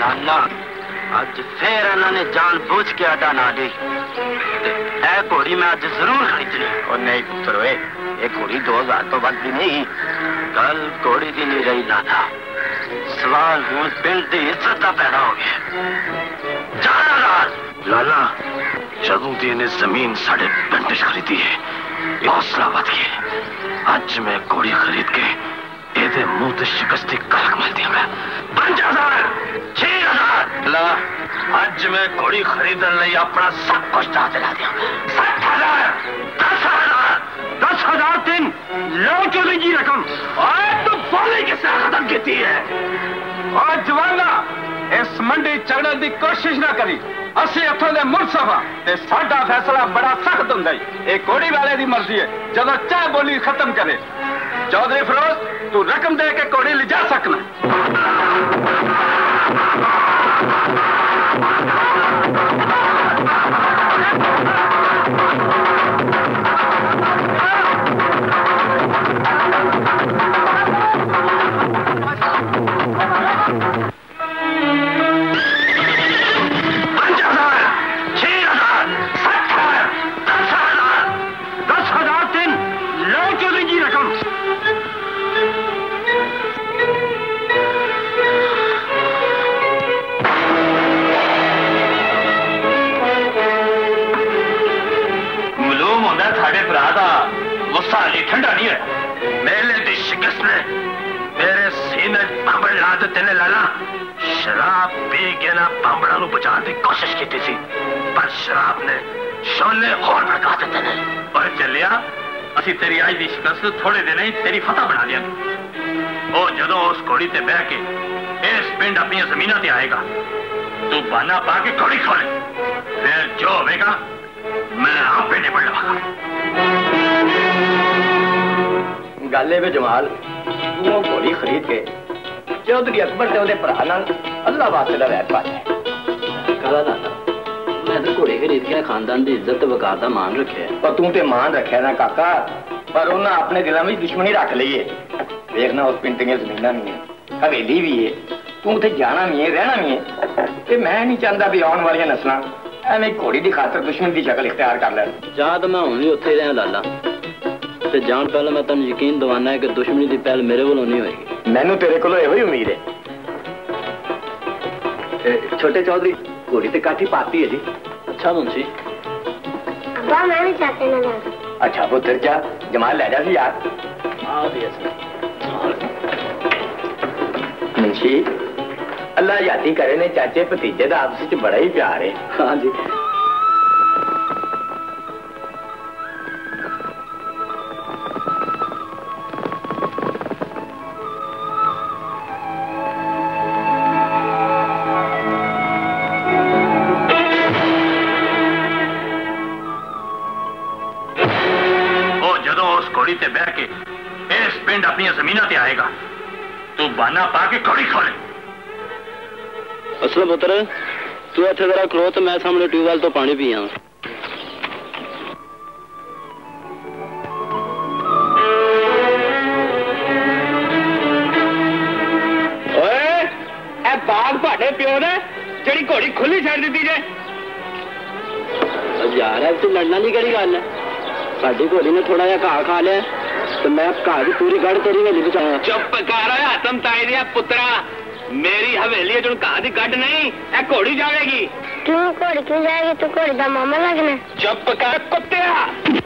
लाला आज फिर इन्होंने जान बूझ के अड्डा ना दी। ए घोड़ी मैं आज जरूर खरीदनी। और नहीं पुत्र ये घोड़ी 2000 तो बद भी नहीं। कल घोड़ी की नहीं रही लाला, सवाल हूं पिंड की इज्जत का पैदा हो गया। जाना लाला जदों की इन्हें जमीन साढ़े पिंड खरीदी है हौसला बढ़ गया। आज मैं घोड़ी खरीद के एदे मुंह ते शिकस्ती कलक मार देंगा। 5000 6000 ला आज मैं घोड़ी खरीदने लई अपना सब कुछ दा चला देंगा। 7,000 10,000 10,000 दिन लो चोरी की रकम आज तो बोले के साथ खत्म की है। और जवाना इस मंडी चढ़ने की कोशिश ना करी, असी इतों के मुलसफा ते साडा फैसला बड़ा सख्त हुंदा है। एक घोड़ी वाले की मर्जी है जदों चाह बोली खत्म करे। चौधरी फिरोज तू रकम दे के घोड़ी ले जा सकना। ठंडा नहीं है मेले की शिकस्त ने मेरे सीने बंबड़ ला देते ने लाला। शराब पी के ना बंबड़ा बचाने की कोशिश की थी पर शराब ने शोले और भड़का देते ने। पर चलिया असी तेरी आज की शिकस्त थोड़े दिन ही तेरी फतह बना लिया। और जदों उस घोड़ी से बह के इस पिंड अपनी जमीन से आएगा तू बहाना पा के घोड़ी खोले, फिर जो होगा मैं आप पिंड पड़ लगा। गल जमाल तू घोड़ी खरीद के चौधरी अकबर से भरा न अल्लाह वास्ते का वैर पा करा ना। मैं तो घोड़े खरीद के खानदान की इज्जत वकार का मान रखे। पर तू तो मान रखे ना काका, पर उन्हें अपने दिलों में दुश्मनी रख ली है। देखना उस पिंड की जमीन भी है, हवेली भी है, तू उ जाना भी है, रहना भी है। तो मैं नहीं चाहता भी आने वाली नस्ल एवं घोड़ी की खातर दुश्मन की शक्ल इख्तियार कर ले। चाह तो मैं हूँ भी उत्थे रहा लाला, ते जान पहले मैं तुम यकीन दिवाना है कि दुश्मनी की पहल मेरे को नहीं होगी। मैनू तेरे को उम्मीद है। छोटे चौधरी घोड़ी तो काठी पाती है जी। अच्छा मुंशी मैं भी चाहते ना। अच्छा पुत्र जा जमाल ले जा यार। मुंशी अल्लाह यादी करे ने चाचे भतीजे का आपस बड़ा ही प्यार है। हाँ जी असल पुत्र तू इत्थे जरा खलो तो मैं सामने ट्यूबवैल तो पानी पी आवां। ओए ए बाग पाड़े पियो ने जेड़ी घोड़ी खुली छड़ दी जे। यार अब तू लड़ना नहीं करी गल है साडी घोड़ी ने थोड़ा जा घाह खा लिया तो मैं घाह की पूरी गड़ तेरी हवेली विच आया। चुप कर ओए आतम ताई दिया पुत्रा, मेरी हवेली है जो कहा की कट नहीं ए घोड़ी जाएगी। क्यों घोड़ी क्यों जाएगी, तू घोड़ी का मामा लगना। चुप कर कुत्ते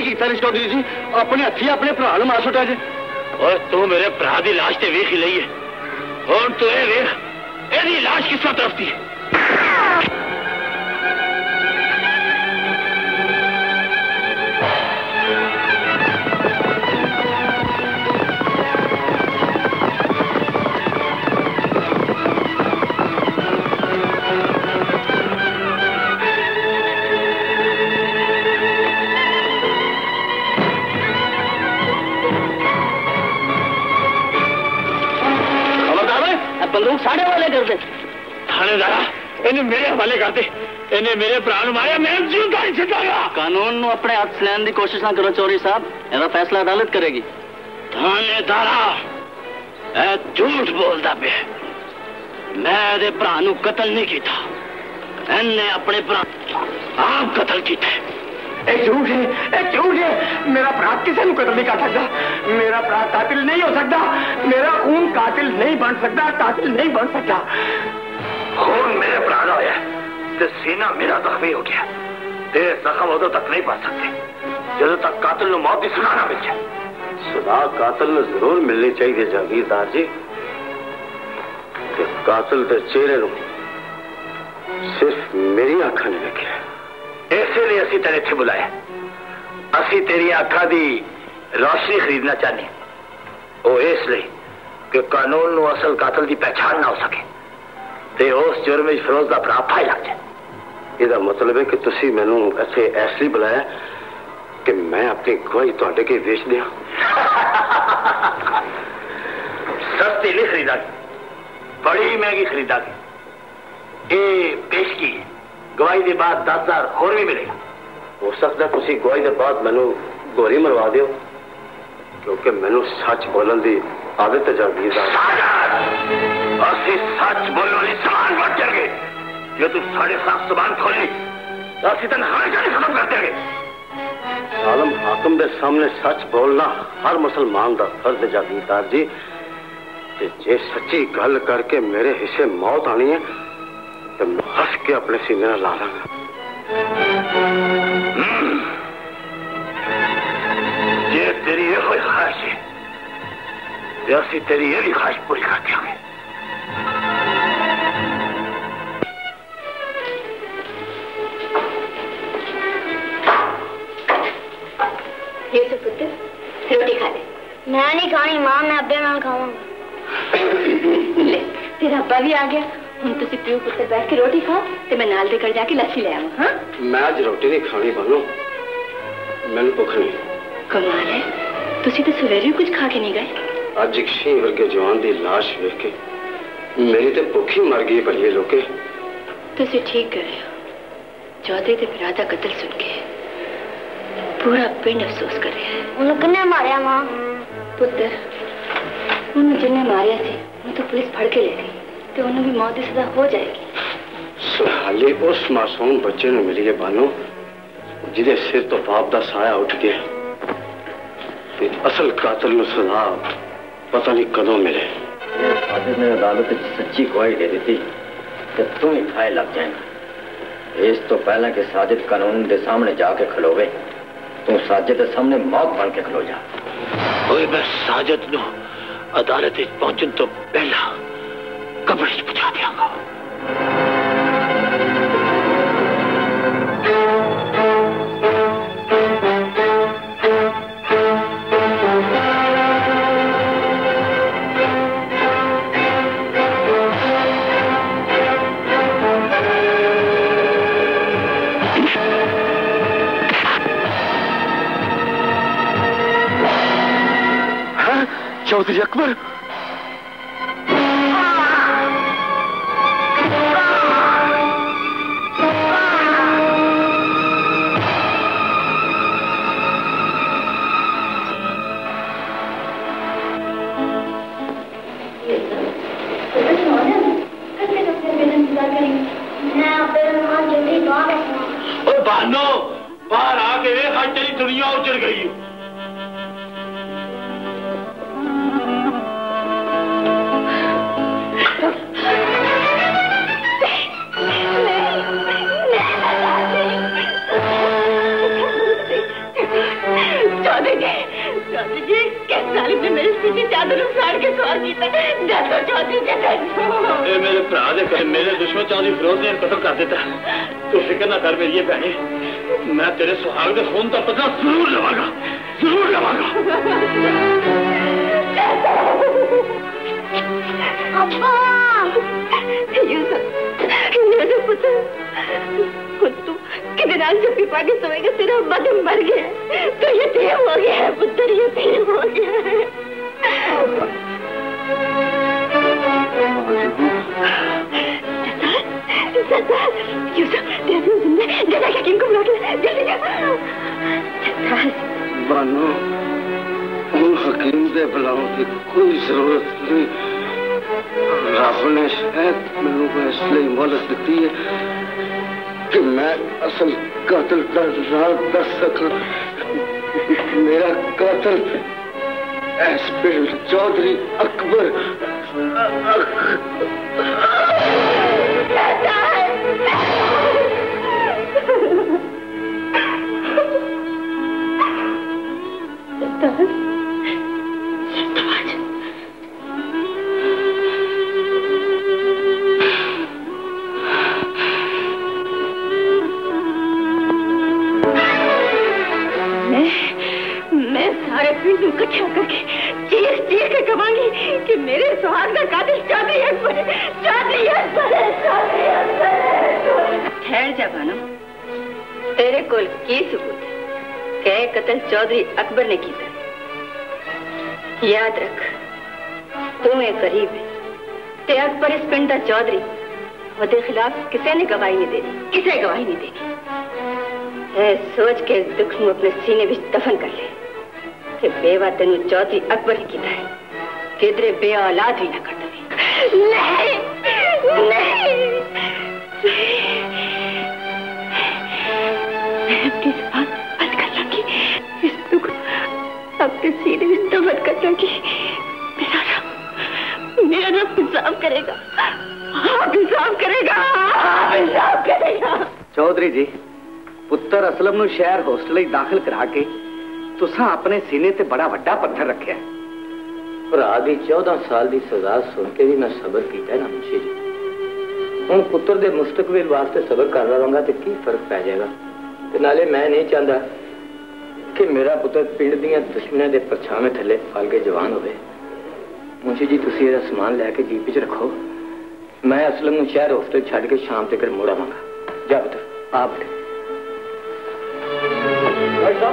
कीता नहीं चौधरी जी अपने हथी अपने भरा मार सुटा जे और तू तो मेरे भरा की लाश ते वेख ही लई है और तू तो वेख एदी लाश किस तरफ थी थाने वाले कर दे थानेदारा इन्हें मेरे हवाले कर दे इन्हें मेरे प्राण मारे मैं जिंदा ही छुड़ाया कानून नु अपने हाथ लेने की कोशिश ना करो चोरी साहब इसका फैसला अदालत करेगी थानेदारा ऐ झूठ बोलदा पे मैं दे भरा नु कत्ल नहीं किया इन्हें अपने भरा आप कत्ल किया झूठ है मेरा भरा किसी को कतल नहीं कर सकता मेरा भरा कातिल नहीं हो सकता मेरा खून कातिल नहीं बन सकता कातिल नहीं बन सकता खून मेरे भरा का होया ते सीना मेरा जख्मी हो गया ते जख्म उदों तक नहीं बन सकते जदों तक कातिल नूं मौत दी सजा ना मिल जाए सजा कातिल नूं जरूर मिलनी चाहिए जागीरदार जी कातिल दे चेहरे नूं सिर्फ मेरी अखां ने देखिया इसलिए असी तेरे इतने बुलाया असी तेरी आंखों की रोशनी खरीदना चाहते वो इसलिए कि कानून को असल कातल की पहचान ना हो सके ते उस जुर्म में फिरोज का भरा फाई लग जाए इसका मतलब है कि तुसी मैनू इत्थे इसलिए बुलाया कि मैं अपनी गवाही तुहाडे के वेच दिया सस्ती नहीं खरीदा बड़ी महंगी खरीदा ये पेशगी गवाही के बाद 10,000 होर भी मिलेगा हो सकता तुसी गवाही के बाद मैनू गोली मरवा दो क्योंकि मैनू सच बोलन की आदत है जागीरदार असि सच बोलने समान बन जाएंगे जो तू साढ़े साफ जबान खोली असि तन हर जाने खत्म कर देंगे आलम हाकम के सामने सच बोलना हर मुसलमान का फर्ज है जागीरदार जी जे सच्ची गल करके मेरे हिस्से मौत आनी है तो हंस के अपने सीने में ला लांगा ये तेरी ये कोई ख्वाहिश है जैसी तेरी ये भी ख्वाहिश पूरी कर देंगे यूसुफ पुत्र रोटी खा ले मैं नहीं खानी मां मैं अब्बे नाल खाऊंगा ले तेरा अब्बा भी आ गया हम तुसी प्रिय पुत्र बैठ के रोटी खाओ ते मैं नाल दे कर जाके लस्सी ले आऊं हां मैं आज रोटी नहीं खानी बनो मैं भूख नहीं कमाल है तुसी तो सवेरे कुछ खा के नहीं गए आज इक्षी वर्गे जवान दी लाश देख के मेरी तो भूखी मर गई भले लोके तुसी ठीक कर रहे हो चौधरी दे भरा दा कत्ल सुन के पूरा पिंड अफसोस कर रहा है उन्होंने किन्ने मारिया मां पुत्र उन्होंने जिन्ने मारिया थे वो तो पुलिस फड़ के ले गई तो उन्हें भी मौत की सजा हो जाएगी सुहाले उस मासूम बच्चे ने मिली है बानो जिदे सिर तो बाप का साया उठ गया असल कातल को सजा पता नहीं कदों मिले ने अदालत सच्ची गवाही दे दी कि तू ही फाय लग जाएगा इस तो पहला कि साजिद कानून के सामने जाके खलोवे तू साजिद के सामने मौत बन के खलो जा मैं साजिद न अदालत पहुंचने तो पहला कब्र से बुझा दियांगा हाँ चौधरी अकबर दुनिया उजड़ गई चौधरी जी, किस जालिम ने मेरी सीधी चादर उखाड़ के सवार जीता। डरो चौधरी जी, डरो। मेरे भरा दे मेरे दुश्मन चौधरी फिरोज ने कत्ल कर दिता। तू फिक्र ना कर मेरी भैने, मैं तेरे सुहाग के खून का पता जरूर लवागा, जरूर लवागा। अब्बा, मेरे पुत्र, खुद तू कितने नाल जब पिपा के सोएगा तेरा बदन मर गया है। तो ये देव हो गया है पुत्र, ये देव हो गया है। जतार, यूसुफ, तेरे जिंदा, जता के किंग को बुला के, जल्दी जा। जतार, बानो, उन हकीम से बुलाओ की कोई जरूरत नहीं। राहुल ने शायद मेरे को इसलिए मदद दी है कि मैं असल कातिल का राज दस सका। मेरा कातिल एसपीएल चौधरी अकबर। कच्चा करके चीर चीर के कमांगी कि मेरे सुहाग का कातिल चौधरी अकबर है, चौधरी अकबर है, चौधरी अकबर है। ठहर जा भानु, तेरे कोल की सबूत है कि कत्ल चौधरी अकबर ने किया। याद रख, तू एक गरीब है ते अकबर इस पिंड का चौधरी, उसके खिलाफ किसी ने गवाही नहीं देनी, किसी गवाही नहीं देनी। सोच के दुख में अपने सीने में दफन कर ले। बेवा तेन चौधरी अकबर ने किया है, किधरे बे औलाद भी ना कर दे। नहीं, नहीं। अपनी जबान बंद कर लगी, इस दुख अपने सीने में दफन कर लगी। मेरा रब इंसाफ करेगा, आप इंसाफ करेगा, आप इंसाफ करेगा। चौधरी जी, पुत्र असलम नू शहर होस्टल दाखिल करा के तुसा अपने सीने ते बड़ा वड्डा पत्थर रखे। भरा की 14 साल की सजा सुन के भी मैं सबर किया ना मुंशी जी। हूँ पुत्र के मुस्तकबिल वास्ते सबर करता रहूँगा तो की फर्क पै जाएगा। तो नाले मैं नहीं चाहता कि मेरा पुत्र पिंड दियां दुश्मनों के परछावे थले फल के जवान होवे। मुंशी जी, तुसी इहदा समान लैके जीप विच रखो, मैं असलम नूं शहर होस्टल छड्ड के शाम तक मुड़ आवांगा। जा पुत्र, आप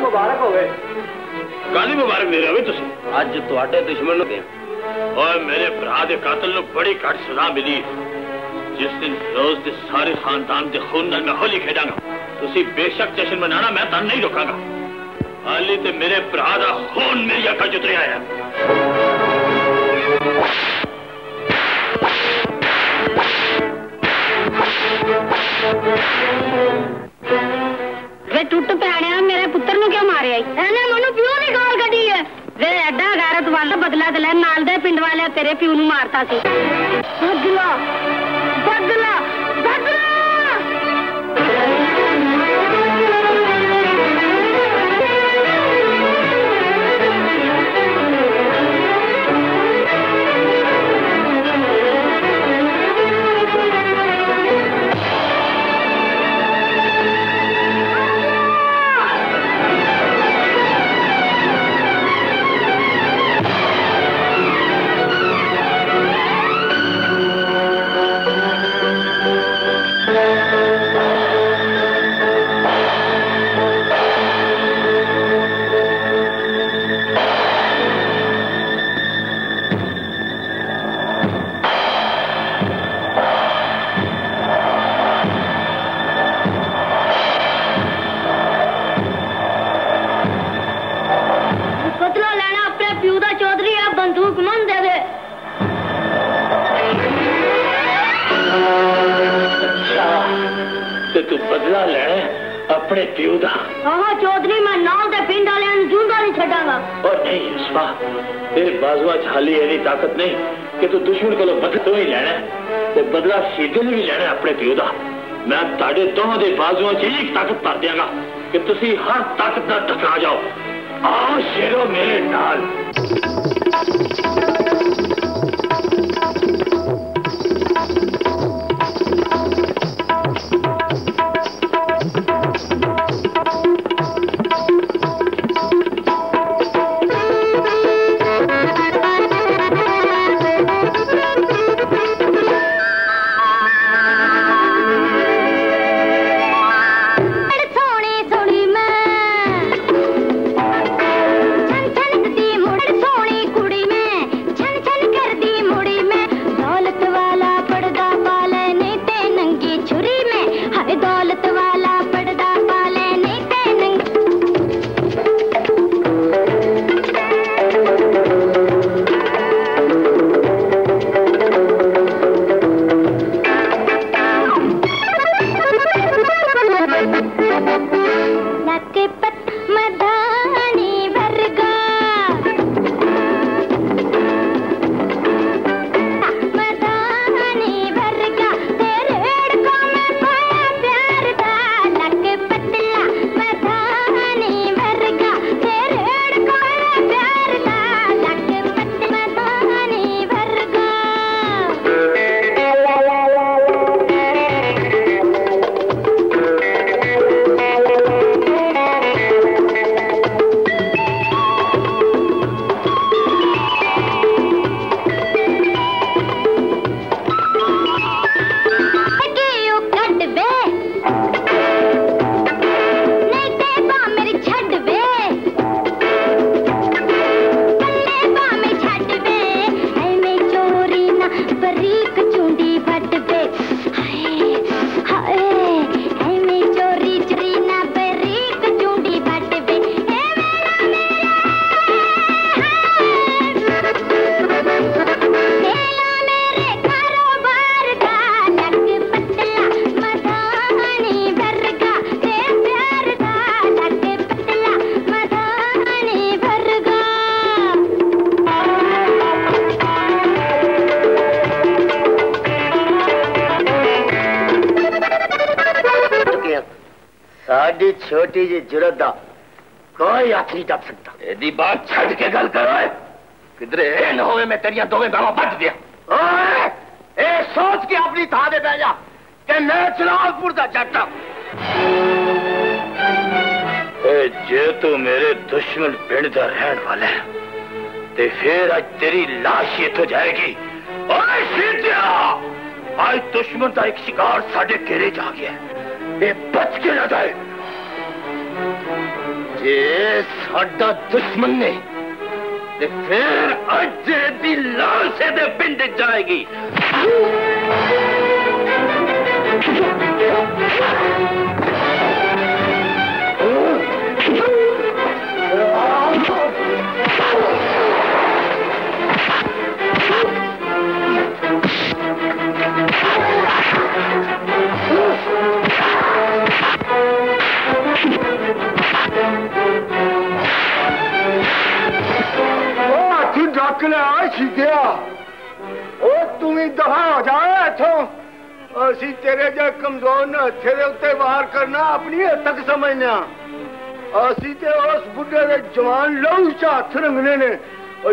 मुबारक हो गए। काली मुबारक दे रहे हो अज तुहाडे दुश्मन ने। और मेरे भरा के कातिल को बड़ी घट सजा मिली। जिस दिन रोज के सारे खानदान के खून नाल मैं होली खेडांगा, तुसी बेशक जश्न मनाना, मैं तां नहीं रोकांगा। हाली ते मेरे भरा का खून मेरी अखा जुतरिया है। वे टुट पैणिया, मेरे पुत्र नू क्यों मारे? एने मैनू प्यो दी गाल कड्ढी है। वे एडा गैरत वाला बदला ते लै, नाल दे पिंड वाले तेरे प्यो नू मारता सी। बदला, बदला, बदला। बदला लेने अपने प्यो का। हाँ चौधरी, मैं नाल दे पिंड वालियां जूंदा नहीं छड्डांगा। और नहीं युसुफा, तेरे बाजुआ हाली ऐसी ताकत नहीं कि तू दुश्मन को बदला ही लेना है। बदला सीधे भी लेना है अपने प्यो का। मैं ताड़े दोनों के बाजुआ च एक ताकत भर देंगा कि तुसी हर ताकत का टकरा जाओ। आओ शेरों मेरे नाल। छोटी जी जुरत दा कोई हथ नहीं टप सकता। एदी बात छड़ के गल करो, किधरे न होवे मैं तेरिया दोवें बावां बट दिया। ओए ए सोच के अपनी थां दे बैठ जा कि मैं चलालपुर दा जट हां। ए जे तू मेरे दुश्मन पिंड दा रहण वाला है ते फिर अज तेरी लाश इथों जाएगी। ओए सीधिया आज दुश्मन दा एक शिकार साडे घेरे च आ गया है, ए बच के ना जाए। ये साडा दुश्मन ने ते फिर अज दी लाश दे पिंड जाएगी। तेरे जा कमजोर ना तेरे उत्ते वार करना अपनी हद तक समझना। असी ते उस बुढ़े दे जवान लहू च हथ रंगने ने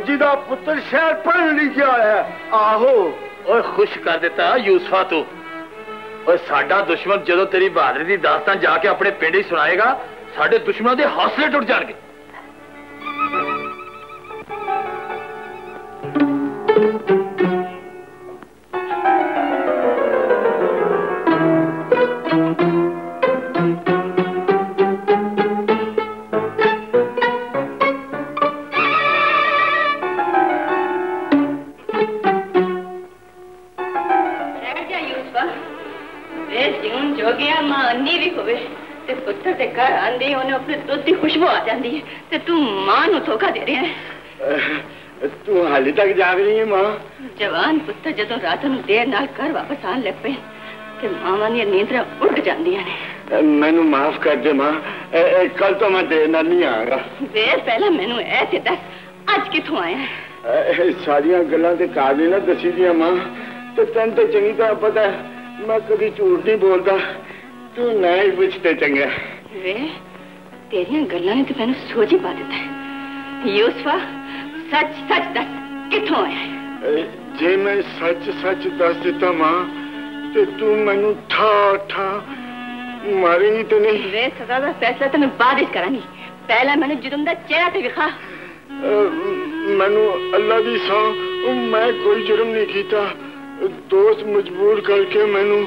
जिदा पुत्र शहर पढ़ लिखा है। आहो और खुश कर देता यूसुफा तू। और साडा दुश्मन जदों तेरी बहादुरी दी दास्तान जाके अपने पिंड ही सुनाएगा साडे दुश्मन दे हौसले टूट जाएंगे। तक जाग रही है मां। जवान पुत्र जदों रात नूं देर नाल घर वापस आन लग पे ते मावां दी नींदरां उड़ जांदियां ने। मैनू माफ कर दे मां, कल तो मैं देर नाल नहीं आऊंगा। देर पहला मैनू ऐ ते दस अज किथों आया? सारियां गल्लां ते काज ने ना दसी दियां मां, ते तैनूं ते चंगी तरह पता है मैं कभी झूठ नहीं बोलदा। तू ना ही पुछ ते चंगा। वे तेरियां गल्लां ने ते मैनू सोझ ही पा दिता है। यूसुफ सच सच दस कितों है? जे मैं सच सच दस दिता मां ते तू मैनू ठा ठा मारेगी तो नहीं? वे सजा का फैसला तो मैं बाद ही करांगी, पहला मैंने जुर्म दा चेहरा ते विखा। मैनू अल्लाह दी सौ मैं कोई जुर्म नहीं कीता, दोस्त मजबूर करके मैनू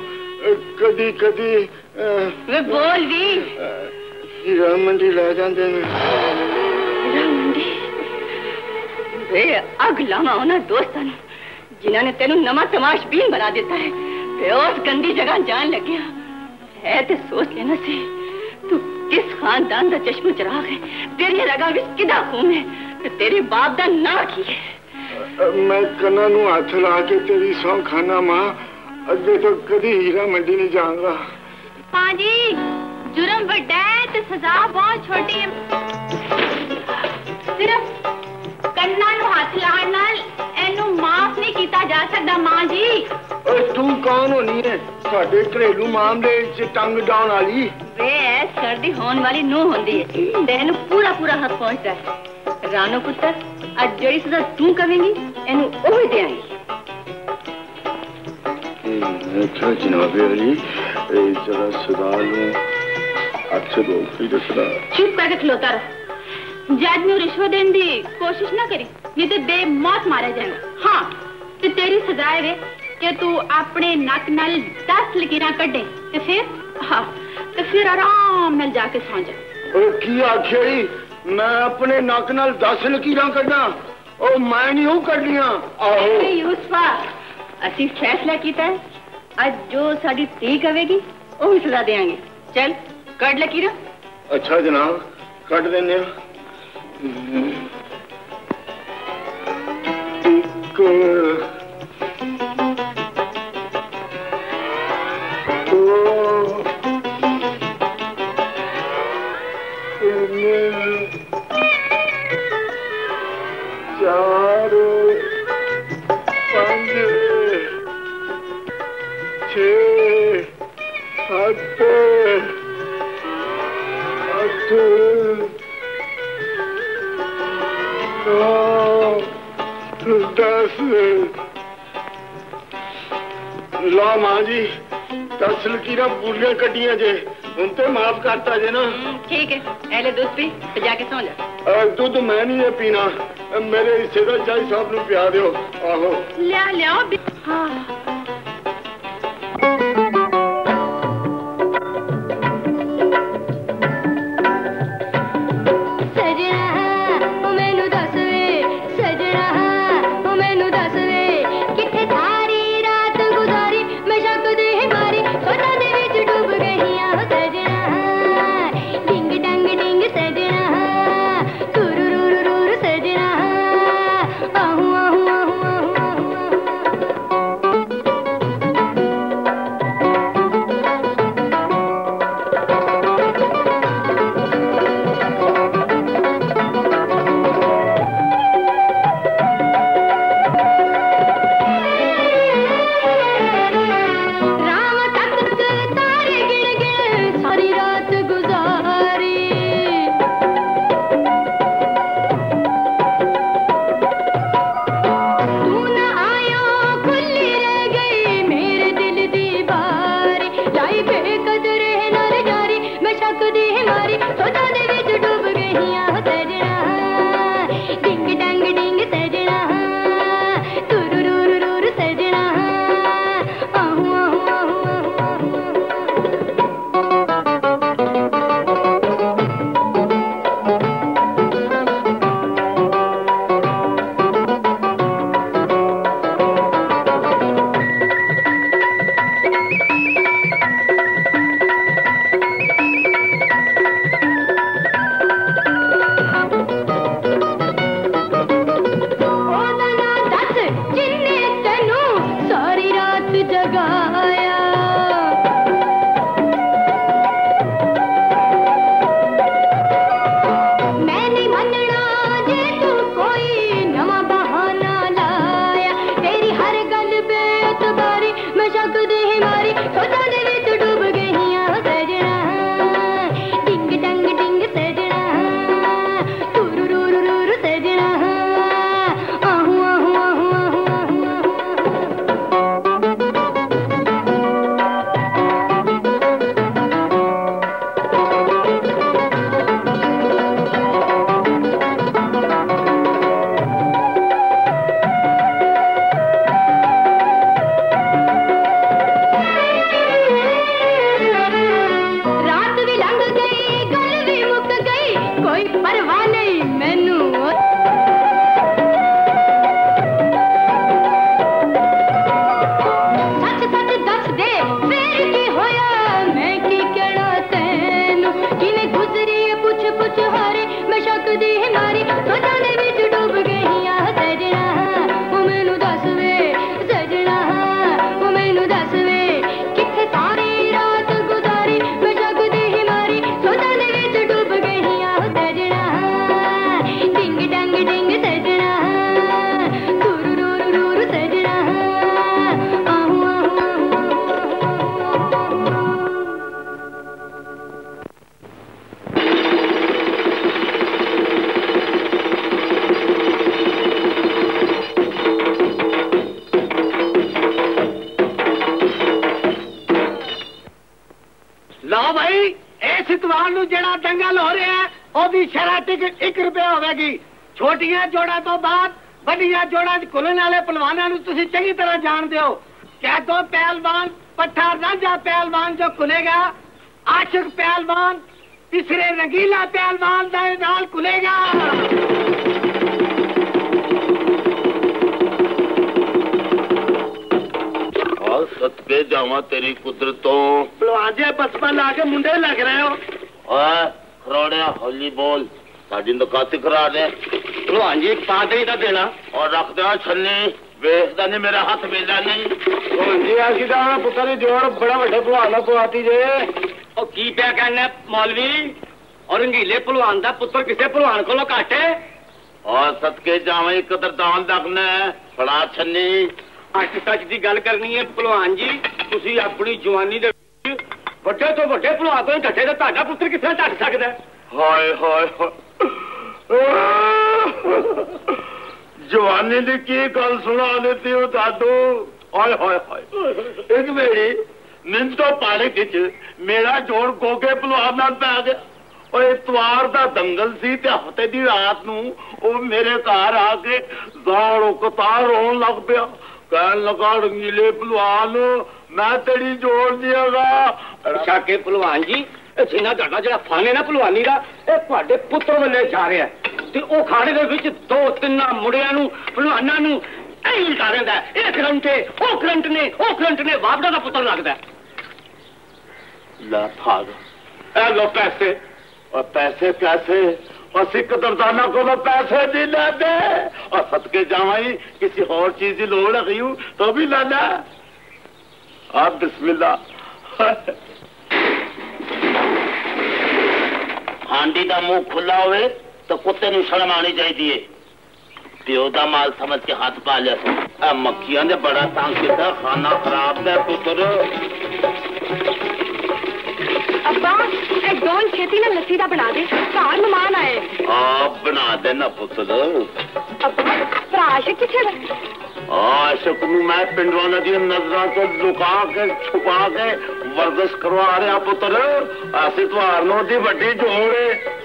कदी कदी वे बोल भी हीरा मंडी ला जांदे ने। वे अग लामा होना दोस्तां जिन्होंने तेनू नमा तमाश बीन बना देता है ते उस गंदी जगह जान लग्या है ते सोच लेना सी तू किस खानदान दा चश्मो चराग है, तेरी रगां विच किदा खून है ते तेरे बाप दा ना की है। मैं कन्ना नू हाथ ला के तेरी सौ खाना मां, अगे तो कदी हीरा मंडी नहीं जाऊंगा। हां जी जुर्म बड़ा है ते सजा बहुत छोटी है, सिर्फ कन्ना नु हाथ लाण नाल एनु माफ नहीं कीता जा सकदा। मां जी ओ तू कौन होनी है साडे घरेलू मामले च टंग डाउन वाली? वे सर्दी होन वाली नू होंदी है, तेनु पूरा पूरा हक पहुंचदा है। रानो पुत्र अज जड़ी सदा तू कवेंगी एनु ओही देआंगी। अच्छा जनाब अली जरा सदा लूं अच्छे दो फिर सदा चुप करके खलोता रह। जज नू रिश्वत देने की कोशिश ना करी नहीं तो बे मौत मारा जाएगा। हाँ तो तेरी सजा है कि तू अपने नक नाल 10 लकीरां कढ़े ते फिर हाँ तो फिर आराम नाल जाके सौ जा। ओ की आखिया जी मैं अपने नक नाल 10 लकीरां कढ़ा? ओ मैं नहीं हूं कढ़ियां। आहो यूसुफा असी फैसला कीता है अज जो साडी ती कवेगी ओही सजा देंगे। चल कढ़ लकीरां। अच्छा जनाब कढ़ देने। ला मां जी 10 लकीरां पूरियां कटियां जे हुन ते माफ करता जे ना? ठीक है पहले दूध पी ते जाके सो जा। दूध मैं नहीं पीना, मेरे हिस्से दा जज साहब नू पिया दियो। आहो लिया लिया। हां सितवाल नू जिहड़ा दंगल हो रहा है ओदी शरह टिकट 1 रुपया होवेगी। छोटियां जोड़ा तो बाद वड्डियां जोड़ा च घुलण वाले पहलवानां नू तुसीं चंगी तरह जानदे हो। कह दो पहलवान पट्ठा रांझा पहलवान जो खुलेगा, आशिक पहलवान तीसरे रंगीला पहलवान दा नाल खुलेगा। और सदके जावा तेरी कुदरत तो पहलवान जी बसपा ला के मुंडे लग रहे हो। ओए खरोड़े होली बोल, साडी नकाती करा दे पहलवान जी, पादरी दा देना और रख दे छन्नी वेखदा नहीं मेरा हाथ मेला नहीं। पहलवान जी आज दा पुत्तर दी जोड़ बड़ा वड्डा पहलवान ना पवाती जे। ओ की पिया कहना मौलवी, और रंगीले पहलवान दा पुत्तर किसे पहलवान कोलो घट है? और सदके जावे एक दरदान दखना फड़ा छन्नी। अच सच दी गल करनी है पहलवान जी, तुसी अपनी जवानी दे विच वड्डे तो वड्डे पहलवान कोलो घटे ते तुहाडा पुत्तर किसे घट सकदा है? हाय हाय जवानी ने की गल सुना देती हो दादू। हाय हाय हाय एक मेरी मिंतो पाले किच मेरा जोड़ गोगे पहलवान नाल पै गया। और इतवार दा दंगल सी ते हफ्ते दी रात नू ओ मेरे घर आके जाड़ो कतार रोन लग पिया। कहन लगा रंगीले पहलवान मैं तेरी जोड़ देगा। अच्छा के पहलवान जी जिन्ना डाडा जरा फाने ना पहलवानी दा ए तुहाडे पुत्र वाले जा रहा है ते ओ खाड़े दे विच 2-3 मुंडियां नू पहलवानां नू ऐ उलटा रहिंदा है। ए करंटे ओ करंट ने बाबड़ा दा पुत्तर लगदा है। ला भाग ए लो पैसे और पैसे पैसे असी कदरदाना कोलो पैसे नहीं लैंदे। और सदके जावाई किसी होर चीज दी लोड़ है गयू तो भी लाना। आप बिस्मिल्लाह हांडी दा मुंह खुला होवे तो कुत्ते नू शर्म आनी चाहिए। प्यो का माल समझ के हाथ पा लिया। मक्खियां ने बड़ा तंग किया, खाना खराब है पुत्र। अब्बा एक डोन खेती ना लस्सी दा बना दे, घर मेहमान आए। आप बना देना पुत्र। अब्बा भरा आशिक किथे दा? आशिक नू मैं पिंडवाना दी नजरां तो लुका के छुपा के वर्जिश करवा रहा पुत्र। असीं तुहानू दी वड्डी जोड़ है।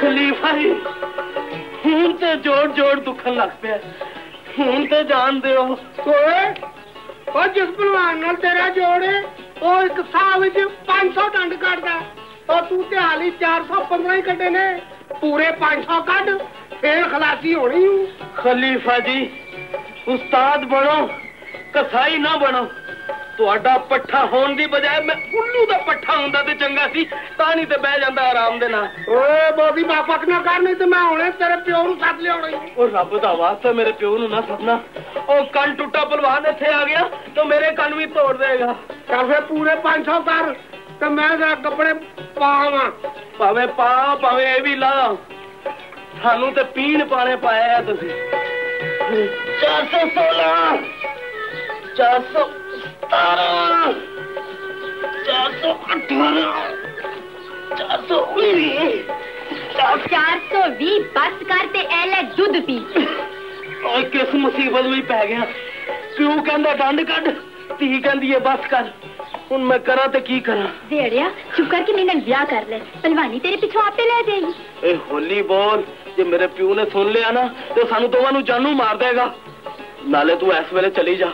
खलीफा जी हूं तो जोड़ जोड़ दुखन लग पे हूं तो जान दो। और जिस पहलवान नाल तेरा जोड़ है वो एक साल विच 500 डंड कटदा और तू ते हाली 415 ही कटे ने। पूरे 500 कट फिर खलासी होनी। खलीफा जी उस्ताद बनो कसाई ना बनो। तुहाडा पट्ठा होने की बजाय मैं उल्लू का पट्ठा होंदा ते चंगा सी, तानी ते बह जांदा आराम दे नाल। ओए बोधी माफक ना कर नहीं ते मैं हुणे तेरे प्यो नू सद लियाउणी। ओ रब दा वास्ता मेरे प्यो नू ना सदना, ओ कन टुटा पहलवान इत्थे आ गया तो मेरे कन भी तोड़ देगा। चल फिर पूरे 500 कर ते मैं जरा कपड़े पावां। भावे पा भावे ए भी ला, सानू ते पीण पाने पाया है तुसीं। 416 417 418 419 420 बस करते एले जुद पी। और किस मुसीबत में पै गया। प्यो कहंदा डंड कट, धी कहंदी है बस कर। हुण मैं करा ते की करा? भेड़िया चुप करके मेरे नाल ब्याह कर ले, पहलवानी तेरे पिछों आपे लै जाएगी। ए होली बोल, जे मेरे प्यो ने सुन लिया ना तो सानू दोवां नू जानू मार देगा। नाले तू इस वेले चली जा,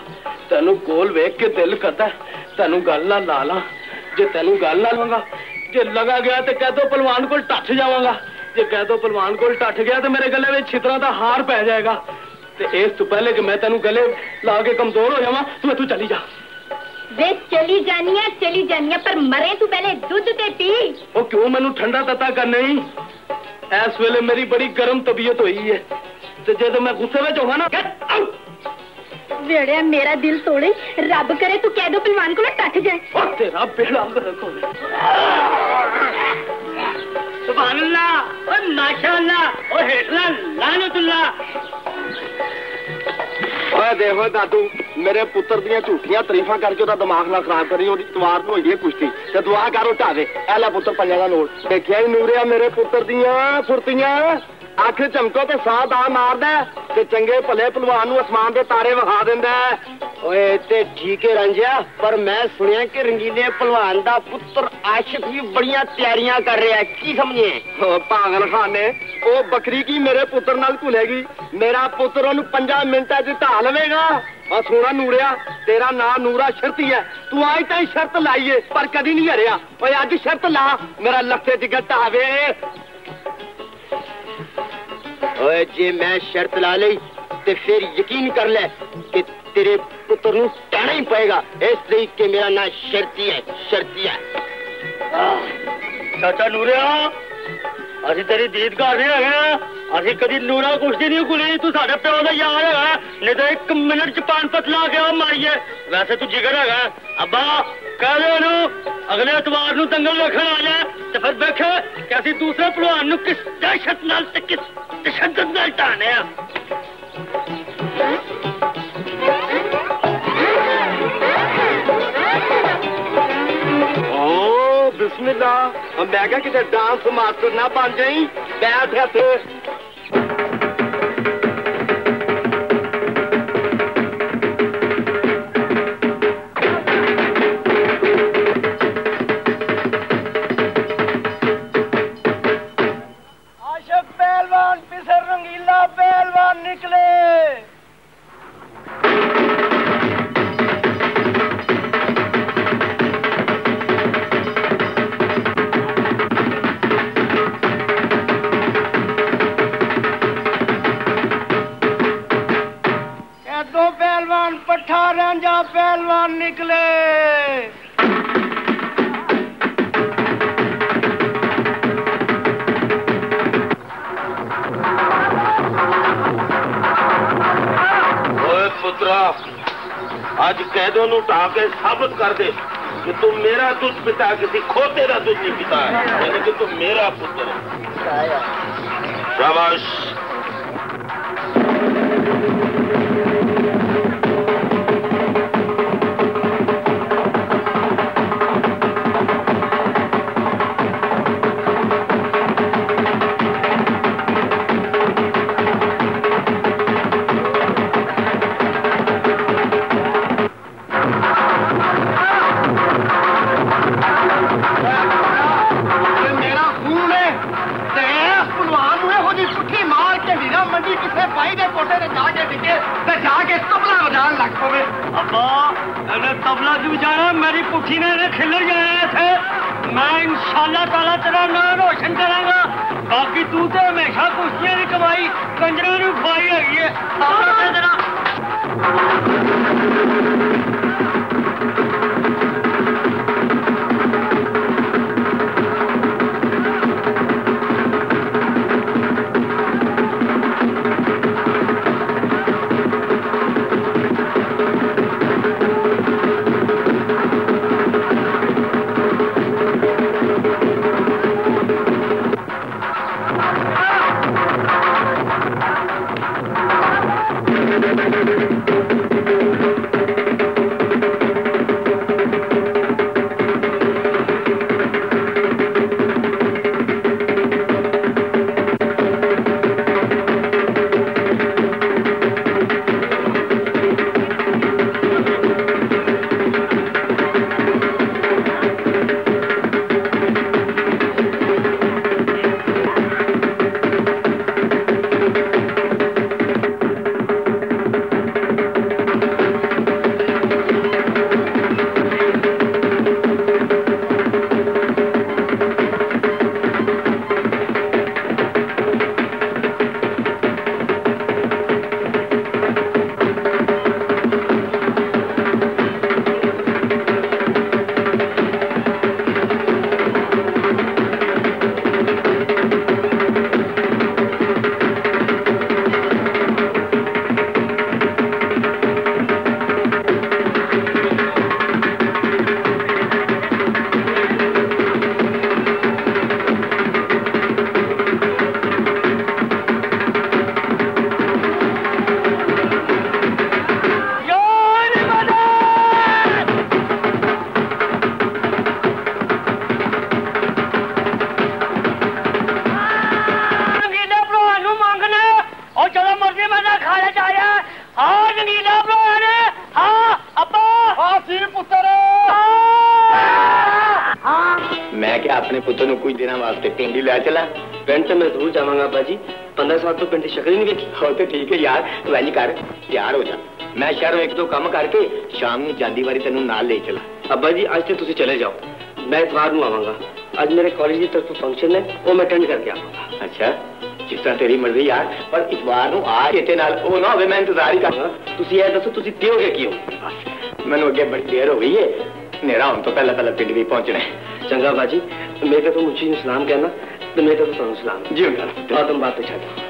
तेनू कोल वेख के दिल करदा तेनू गल ना ला ला। जे तेनू गल ना लवांगा जे लगा गया तो कह दो पहलवान कोल टट्ठ जावांगा। जे कह दो पहलवान कोल टट्ठ गया तो मेरे गले विच छितरा दा हार पै जाएगा। ते इस तों पहले कि मैं तेनू गले ला के कमजोर हो जावां तू तू चली जा। वे चली जानिया पर मरे तू पहले दूध ते पी। ओ क्यों मैनू ठंडा तता करना ही? इस वेले मेरी बड़ी गर्म तबीयत हुई है ते जे तो मैं गुस्से में होगा ना वेड़िया मेरा दिल तोड़े। रब करे तू कह दो पहलवान को ना टट जाए। ओ तेरा बेड़ा सुभान अल्लाह और माशाअल्लाह और हेठला लानतुल्लाह। ओए देखो दादू मेरे पुत्र दियां झूठियां तारीफां करके उसदा दिमाग ना खराब करी। ओदी तवार होई है कुश्ती ते दुआ करो ढावे। ए ले पुत्र पंजां दा नोट देखिया ही नूरिया मेरे पुत्र दियां फुर्तियां। आखिर चमको तो साथ आ मार दे ते चंगे भले पहलवान नूं आसमान दे तारे विखा दिंदा है। ओए ते ठीक है रंजिया, पर मैं सुनिया कि रंगीले पहलवान दा पुत्र आशिक भी बड़ियां तैयारियां कर रहा है, की समझे? पागल खाने ओ बकरी की मेरे पुत्र नाल घुलेगी, मेरा पुत्र ओनू 5 मिनटां च ढा लवेगा। और सोना नूरिया, तेरा नाम नूरा शर्ती है, तू आज ताई शर्त लाइए पर कदी नहीं हरिया। ओए अज शर्त ला, मेरा लक्के च गट्टा आवे। ओए जे मैं शर्त ला लई ते फिर यकीन कर ले कि तेरे पुत्र नूं टाणा ही पएगा, इसलिए कि मेरा नाम शर्ती है। शर्ती है चाचा नूरिया, अभी तेरी दीद कर रहे हैं, अभी कभी नूरा कुश्ती नहीं खुली, तू साढ़े प्यो का यार है, नहीं तो 1 मिनट च 5 ला के मारिए। वैसे तू जिगर है, अब्बा कह दे अगले एतवार नू दंगल देखने आ जाए तो फिर देख कैसी दूसरे पहलवान नू किस दहशत नाल ते किस तशद्दुद नाल ढाने। बिस्मिल्लाह, मैं क्या किसी डांस मास्टर ना बन जाई। बैठ हथ आशिक पहलवान पिसर रंगीला पहलवान निकले। रांझा पहलवान निकले। ओए पुत्रा, आज कैदों नू ढा के साबित कर दे कि तू मेरा दूध पिता, किसी खोते का दूध नहीं पिता है, यानी कि तू मेरा पुत्र है। शाबाश। अपने पुत्र को कुछ देना वास्ते पिंडी ला चला। पेंट तो मैं जरूर जाऊंगा बाजी, 15 साल तो पेंट शक्ल नहीं देखी। हो तो ठीक है यार, वाली कार तैयार हो जा। मैं शहर एक दो काम करके शाम में जांदी वारी तेन नाल ले चला। अब्बा जी आज तो तुम चले जाओ, मैं इतवार को आवांगा। आज मेरे कॉलेज की तरफ फंक्शन है वो मैं अटेंड करके आवांगा। अच्छा जिस तरह तेरी मर्जी यार, पर इतवार को आज इतने नाल वो ना होवे, मैं इंतजार ही करूंगा। तुम ये दसो तुम क्यों क्यों मैंने अगे बड़ी देर हो गई है, नेरा हम तो पहला पहला पिंड भी पहुंचना है। चंगा बाजी मेरे को तुम मुझे सलाम कहना, तो मेरे को तुम सलाम जी हाँ तुम बात छो।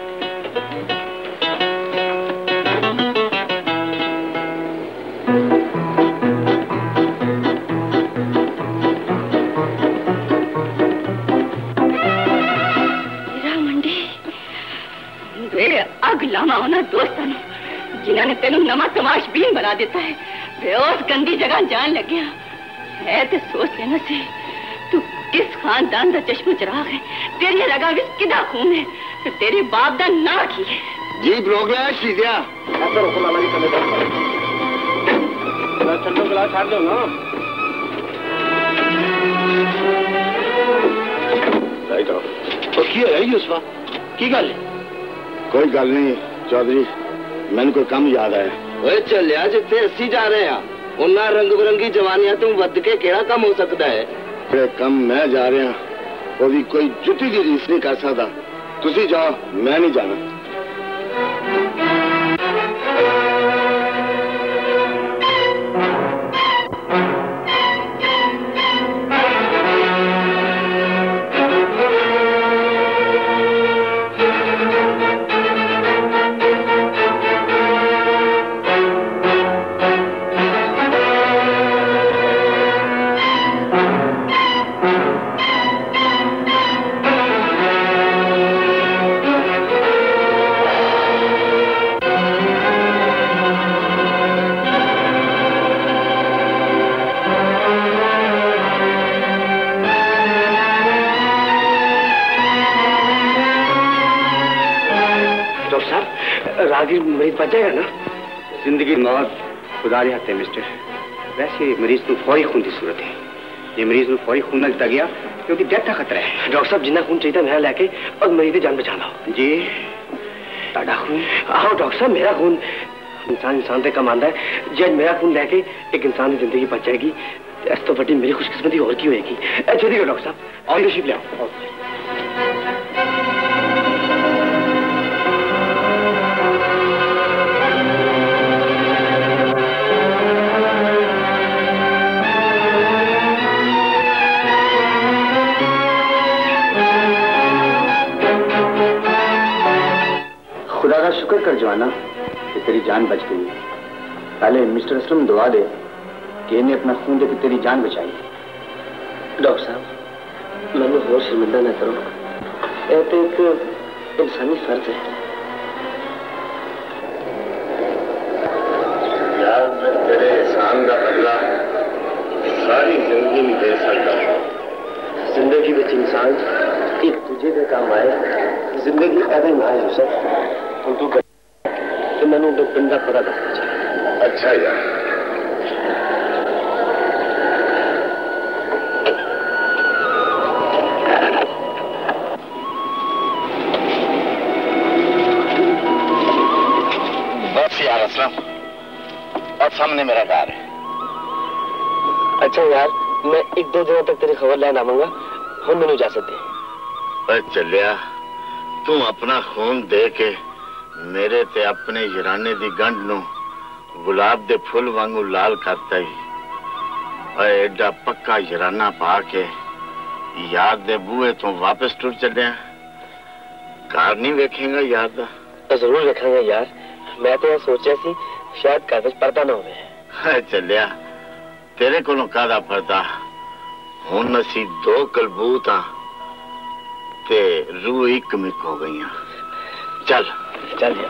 लाना दोस्तों जिन्होंने तेन नवा तमाश बीन बना देता है, वे उस गंदी जगह जान लगे। है तो सोच लेना से तू किस खानदान का चश्मो चराग है, तेरी रगा विच किदा खून है, तो तेरे बाप का ना की है। जी रोक लिया शीजा, ठंडो गला छाड़ दो ना। की गल है? कोई गल नहीं चौधरी, मैंने कोई काम याद आया। वह चलिया जिथे असी जा रहे हैं उन्ना रंग बिरंगी जवानियां तुम वध के केड़ा कम हो सकता है। बड़े कम मैं जा रहा वो भी कोई जुटी की रीस नहीं कर सकता। तुसी जाओ मैं नहीं जाना। मरीज बच जाएगा ना? जिंदगी मौत खुदा के हाथ है मिस्टर। वैसे मरीज को फौरी खून की सूरत है, ये मरीज को फौरी खून ना दिता गया क्योंकि डेथ का खतरा है। डॉक्टर साहब जिन्ना खून चाहिए मेरा लैके और मरीज की जान बचाना जी। ताड़ा खून? आओ डॉक्टर साहब मेरा खून। इंसान इंसान से कम आंदा है, जब मेरा खून लैके एक इंसान की जिंदगी बच जाएगी इस तो बड़ी मेरी खुशकिस्मती और की होगी। जल्दी करो डॉक्टर साहब, और लीडरशिप ले आओ। शुक्र कर जवाना कि तेरी जान बच गई। पहले मिस्टर असलम दुआ दे कि इन्हें अपना खून देकर तेरी जान बचाई। डॉक्टर साहब मैं बहुत शर्मिंदा न करो, यह तो एक इंसानी फर्ज है। यार मैं तेरे एहसान का बदला सारी जिंदगी नहीं दे सकता। जिंदगी में इंसान एक तुझे के काम आए, जिंदगी कदे ना हो सके तो मैंने पिंड का पता करना चाहिए। अच्छा यार बस यार असलम, और सामने मेरा घर है। अच्छा यार मैं एक दो दिनों तक तेरी खबर लेना आवांगा, हम मैंने इजाजत दे। चलिया तू अपना खून दे के मेरे ते अपने यराने दी गंढ नू गुलाब दे फुल वांगू लाल करता ही। एडा पक्का यराना पा के याद दे बूहे तो वापस टुर चलिया। घर नहीं वेखेगा यार दा? जरूर वेखेंगे यार, मैं तो सोचा सी शायद कागज पर्दा ना होवे। चलिया तेरे कोलों कादा पर्दा, हुन असी दो कलबूत हां ते रूह एक मिक हो गईयां। चल चल जा।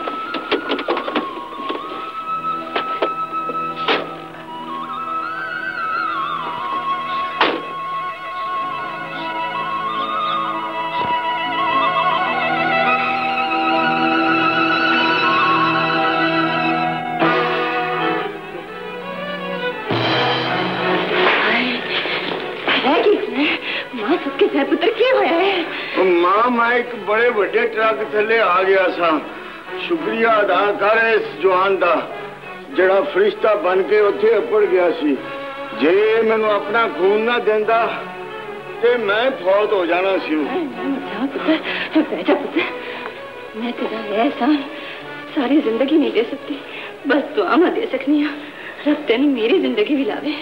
मां बहुत सुखी है पुत्र की होया है। मां मैं एक बड़े बड़े ट्रक थले आ गया सा। शुक्रिया अदा कर इस जवान का जड़ा फरिश्ता बन के उथे अपड़ गया सी। जे मैनू अपना खून ना देंदा ते मैं फौत हो जाना सी। मैं तेरा एहसान सारी जिंदगी नहीं दे सकती, बस दुआ मैं दे सकनी हूं। रब तेन मेरी जिंदगी भी लावे।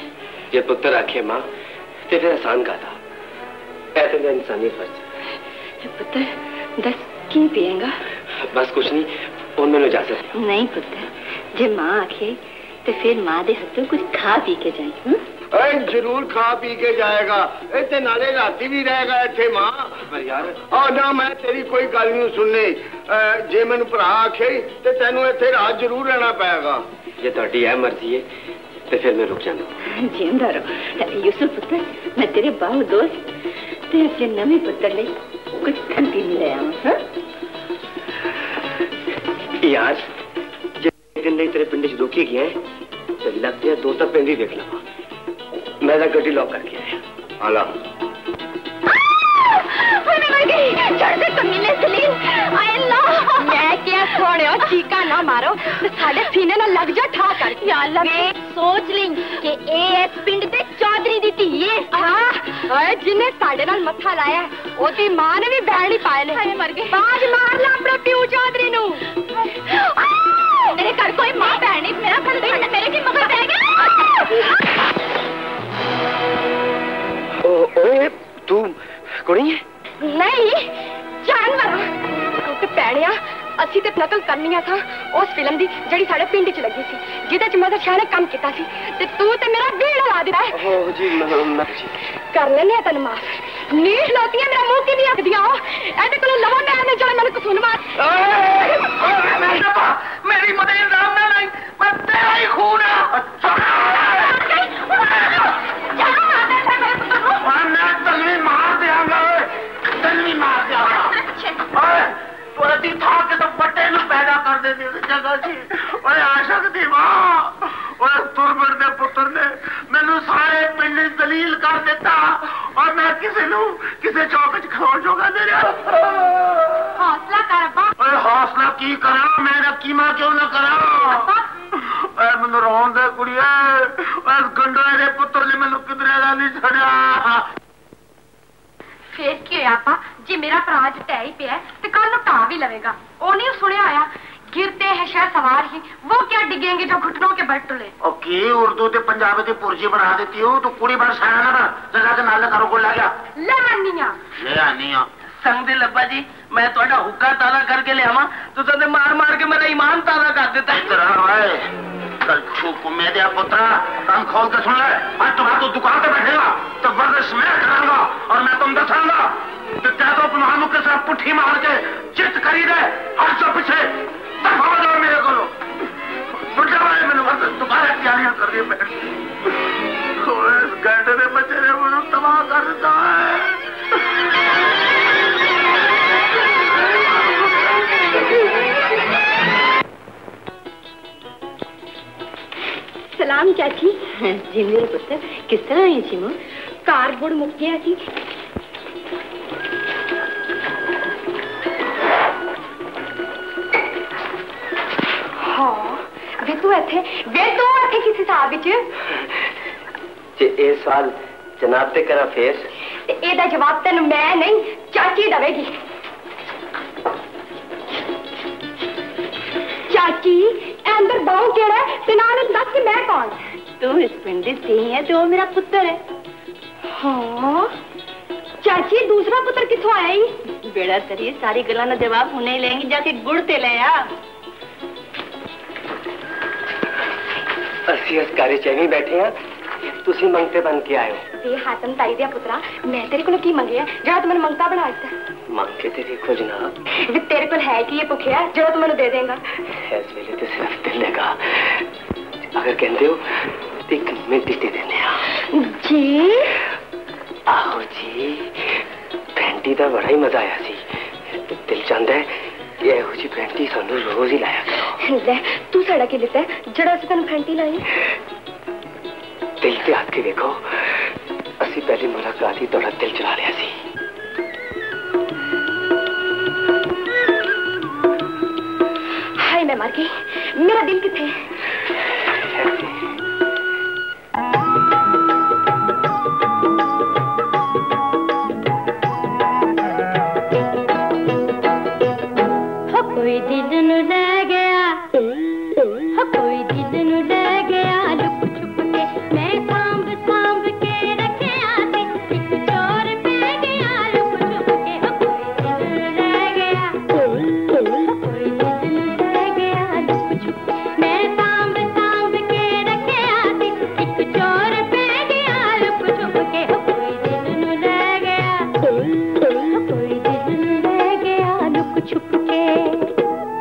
जे पुत्र आखे मां ते फिर एहसान का था ऐ तेरा इंसानी फर्ज। पुत्र दस की पिएगा? बस कुछ नहीं, और मैंने इजाजत नहीं। पुत्र जे मां आखे तो फिर मां दे हथों कुछ खा पी के जाए। जरूर खा पी के जाएगा, इतने नाले राती भी रहेगा इतने मां। पर यार ना मैं तेरी कोई गल नहीं सुननी। जे मैनू भरा आखे तो तेनों इतने रात जरूर रहना पाएगा। जे थोड़ी है मर्जी है तो फिर मैं रुक जाऊं। जिंदा रहो यूसुफ पुत्र, मैं तेरे बाहू दोस्त ते अपने नवे पुत्र ले कुछ ठंडी ले आवां। यार दिन नहीं तेरे पिंड दुखी गया है तो लगते हैं दो तक पिंड ही देख लगा। मैं गड्डी लॉक करके आया। आला मैं क्या छोड़े हो, चीका ना मारो साले सीने ना लग जा ठा कर। मैं सोच ली कि ए पिंड ते चौधरी दी थी ये जिन्हें साडे नाल मथा लाया ओदी मां ने भी बैल ही पाए ने। मर गए बाज मार ला अपने प्यू चौधरी नू। मेरे घर कोई मां भैन नहीं, मेरा घर छोड़ मेरे की मगर रह गया। ओए तू कुड़ी है? नहीं जानवर क्योंकि भैनिया असी तो नकल करनी था उस फिल्म की जी साढ़े पिंड च लगी सी जिद मदर शाह ने काम किया। तू तो मेरा बेड़ा ला दिता है। कर लेने तेन माफ नीट लोतियां मेरा मुंह की नहीं आखदिया। एहदे कोलों लवा मैं जो मैंने कसून मार। मेरी मदद नाम ना नहीं, मैं तेरा ही खून हौसला की करा मैं रखी मां क्यों ना करा। मैनू रोन दे कुड़िए, गंडोए दे पुत्र ने मैनू किधरे दा नहीं छड़िया। फिर की होया आपा जी मेरा भरा अज तै ही पिया ते कल ढा भी लवेगा। ओ नहीं सुनया होया गिरते हैं शहर सवार ही वो क्या डिगेंगे जो घुटनों के बट टुले। ओके उर्दू ते पंजाबी ते पुरजी बना देती हो तो पूरी बार शायरा ना जरा के नाल करो को ला गया ले आनिया ले आनिया। संग दे लब्बा जी मैं तोड़ा हुक्का ताला करके ले आवा तो तने मार मार के मेरा ईमान ताला कर देता है। तेरा ओए कल छुप में दे पुत्रा कान खोल के सुन ले। आज तुम्हारा तो दुकान पे बैठेगा तो वर्दिश मैं कराऊंगा और मैं तुम दसाऊंगा कि तेरे गुनाहों के साथ पुट्ठी मार के चित खरीदे हर सब पीछे दफा मेरे को बुढ़ा भाई। मैंने दोबारा तैयारियां कर रही बैठे ने बचे ने मुझे तबाह कर देता है। सलाम चाची। जी मेरे पुत्र किस तरह है जी? मां कारबोर्ड मुक गया थी हाँ वे तू इथे किसी साहब जे ए सवाल जनाब ते करा फेस एदा जवाब तेन मैं नहीं चाची देगी। चाची अंदर बाहू केड़ा है ते नाल दस के मैं कौन? तू इस पिंड दी सी है तो मेरा पुत्र है। हाँ चाची दूसरा पुत्र किथों आया ही? बेड़ा तेरी सारी गल्लां दा जवाब हुणे लेंगी जाके गुड़ ते ले आ। असीं इस घरे च नहीं बैठे हैं तुसीं मंगते बन के आए हो। ये हातम ताई दिया पुत्रा मैं तेरे कोलों की मंगिया जेड़ा तू मैनूं मंगता बना दित्ता। मांगे तो देखो जनाब तेरे को है कि ये भुखिया जो तू मैनू दे देगा। इस वेले तो सिर्फ दिल हैगा अगर कहते हो तो एक मिनट ही दे देने जी। आओ जी पैंटी का बड़ा ही मजा आया सी। दिल चाहता है यहो जी पैंटी सानू रोज ही लाया करो। ले तू साड़ा की लेता है जड़ा असं तेन पैंटी लाई। दिल से हाथ के देखो ऐसी पहली मुलाकात ही थोड़ा दिल चुरा लिया सी। हाय मैं मर गई, मेरा दिल किथे? कोई दिल न ले गया, कोई दिल न ले गया, लुक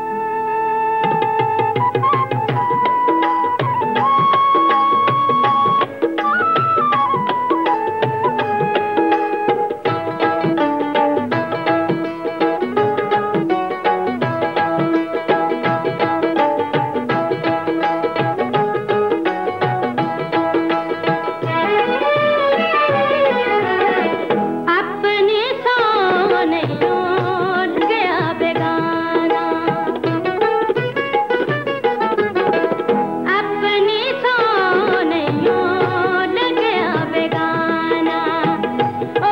छुप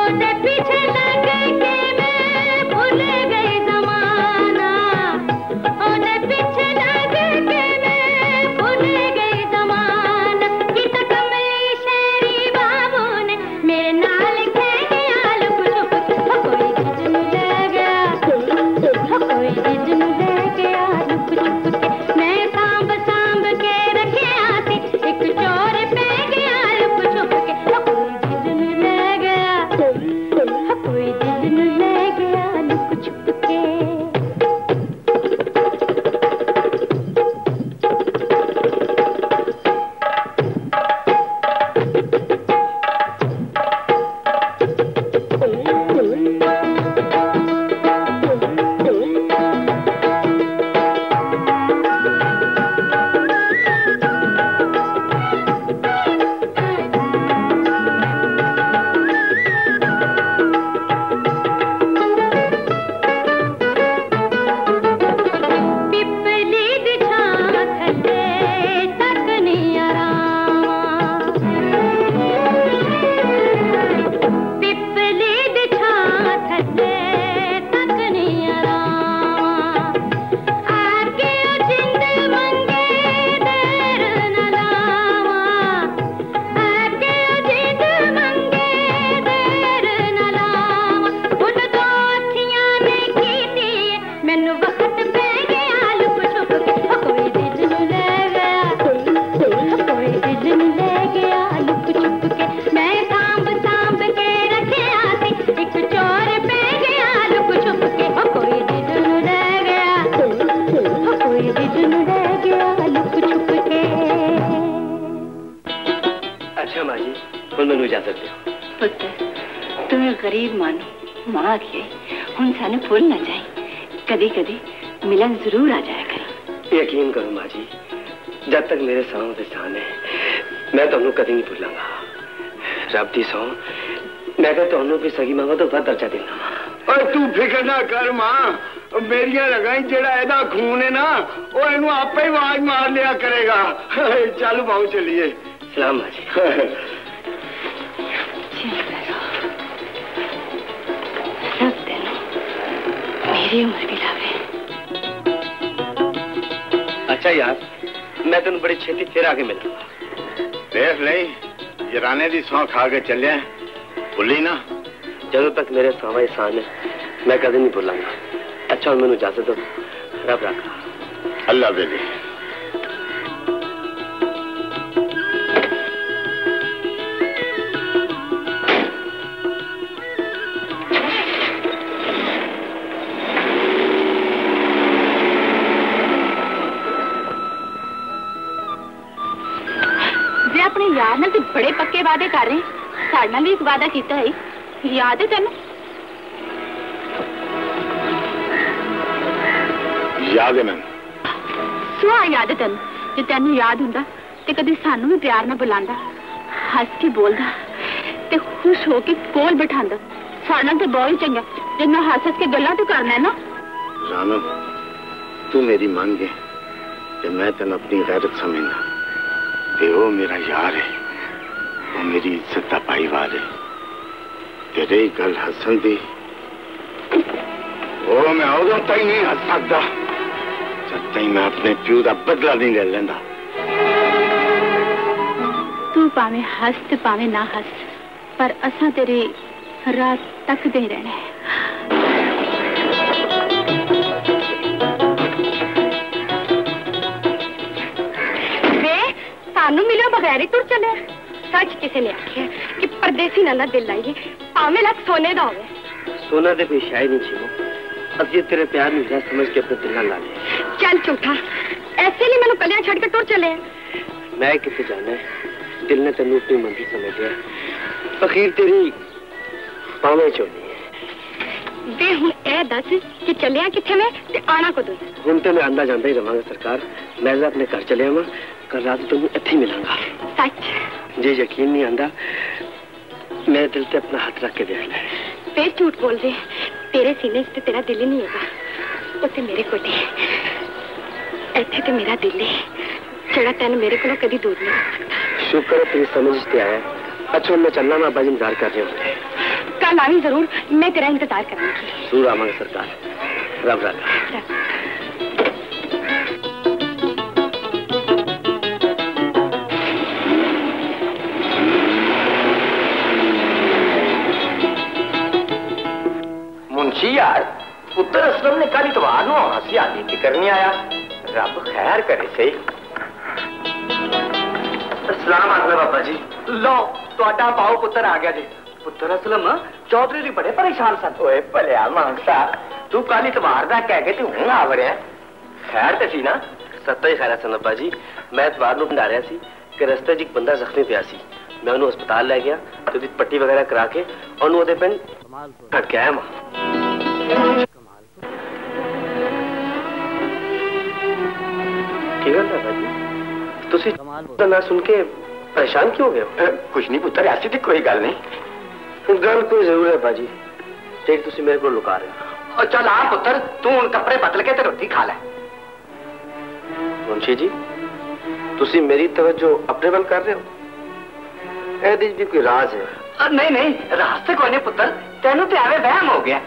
के मैं सांभ सांभ के रखे आती, एक चोर पे गया, लुक छुप के कोई दिल न ले गया, कोई दिल न ले गया, लुक छुप मैं सांभ सांभ के रखे आती, एक चोर पे गया, लुक छुप के कोई दिल न ले गया, कोई दिल न ले गया, लुक छुप के। चलिया भुली ना, जदों तक मेरे सावा एहसान है मैं कदे नहीं भुलांगा। अच्छा मैंने इजाजत दो, रब रखा। अल्लाह बेबी। जे अपने यार ने तो बड़े पक्के वादे कर रहे हैं, साढ़े नाल भी एक वादा किया है, याद है तेनू? याद है मैम। सुहा याद है तेनू? जो तेनू याद हुंदा ते कदी सानू भी प्यार ना बुलांदा, हस के बोलदा ते खुश हो के कोल बिठांदा साना ते बहुत चंगा जिन्ना हासद के गल्ला तो करना है ना। राना तू मेरी मांग है कि मैं तेन अपनी गैरत समझना ते वो मेरा यार है वो मेरी इज्जत का भाईवार है तेरे गल हसन दी वो मैं उदों तक नहीं हस सकता जब तक मैं अपने प्यो का बदला नहीं ले लेंदा। तू पावे हस ते पावे ना हस पर असा तेरे रात तक दे रहना है। वे सानू मिलो बगैर ही तुर चले। सच किसी ने आखिया कि परदेसी नाला दिल लाइए पावे लाख सोने दा होवे। सोना दे कोई शायद नहीं छो अब ये तेरे प्यार में जान समझ के अपने दिल ना ला ले। चल चौथा ऐसे नहीं मैंने कल्याण छड़ के तुर चले। मैं किसे जाना है दिल ने तेन अपनी मंजिल समझ लिया अखीर तेरी पावे चोली है। वे हूँ यह दस कि चलिया कितने में ते आना कदों। हूँ तो मैं आंदा जाता ही रवांगा सरकार मैं अपने घर चलिया वा कल रात तेन इत्थे मिलांगा। सच जे यकीन नहीं आंदा मेरे दिल से अपना हाथ रख के देख ले। फिर झूठ बोल रहे तेरे सीने से तेरा दिल ही नहीं होगा उसे मेरे को इत्थे तो मेरा दिल है जरा तेन मेरे को कभी दूर नहीं हो सकता। शुक्र है तेरी समझ से आया। अच्छा मैं चलना मैं अब्बा जी इंतजार कर रहे हूँ कल आवी जरूर मैं तेरा इंतजार करूंगी। जरूर आवांगे सरकार। रब रब। मुंशी यार पुत्र असलम ने कल इतवार नूं आना सी आज फिकर नहीं आया। रब खैर करे सही। सलाम आखला बाबा जी। लो तुहाडा पाओ पुत्र आ गया जी। पुत्र असलम चौधरी बड़े परेशान सन। ओए भलिया मानसा तू कल इतवार दा कह के तू हुण आव रहा खैर ते सी ना। सत्ता ही खैर सन बाबा जी मैं इतवार नूं भंडारिया सी कि रस्ते च इक बंदा जख्मी पिया सी मैं उहनूं हस्पताल लै गया ते उहदी पट्टी वगैरह करा के उहनूं उहदे पिंड कमाल गया मां। ठीक है बाबा जी तुसी ना सुन के परेशान क्यों हो गए। कुछ नहीं पुत्र ऐसी थी कोई गल नहीं। गल कोई जरूर है बाजी जी तुसी मेरे को लुका रहे हो। चल आ पुत्र तू उन कपड़े बदल के ते रोटी खा ले। मुंशी जी तुसी मेरी तवज्जो अपने वल कर रहे हो ए दिस भी कोई राज है। नहीं नहीं राज ते कोई नहीं पुत्र तेनू ते आवे वहम हो गया।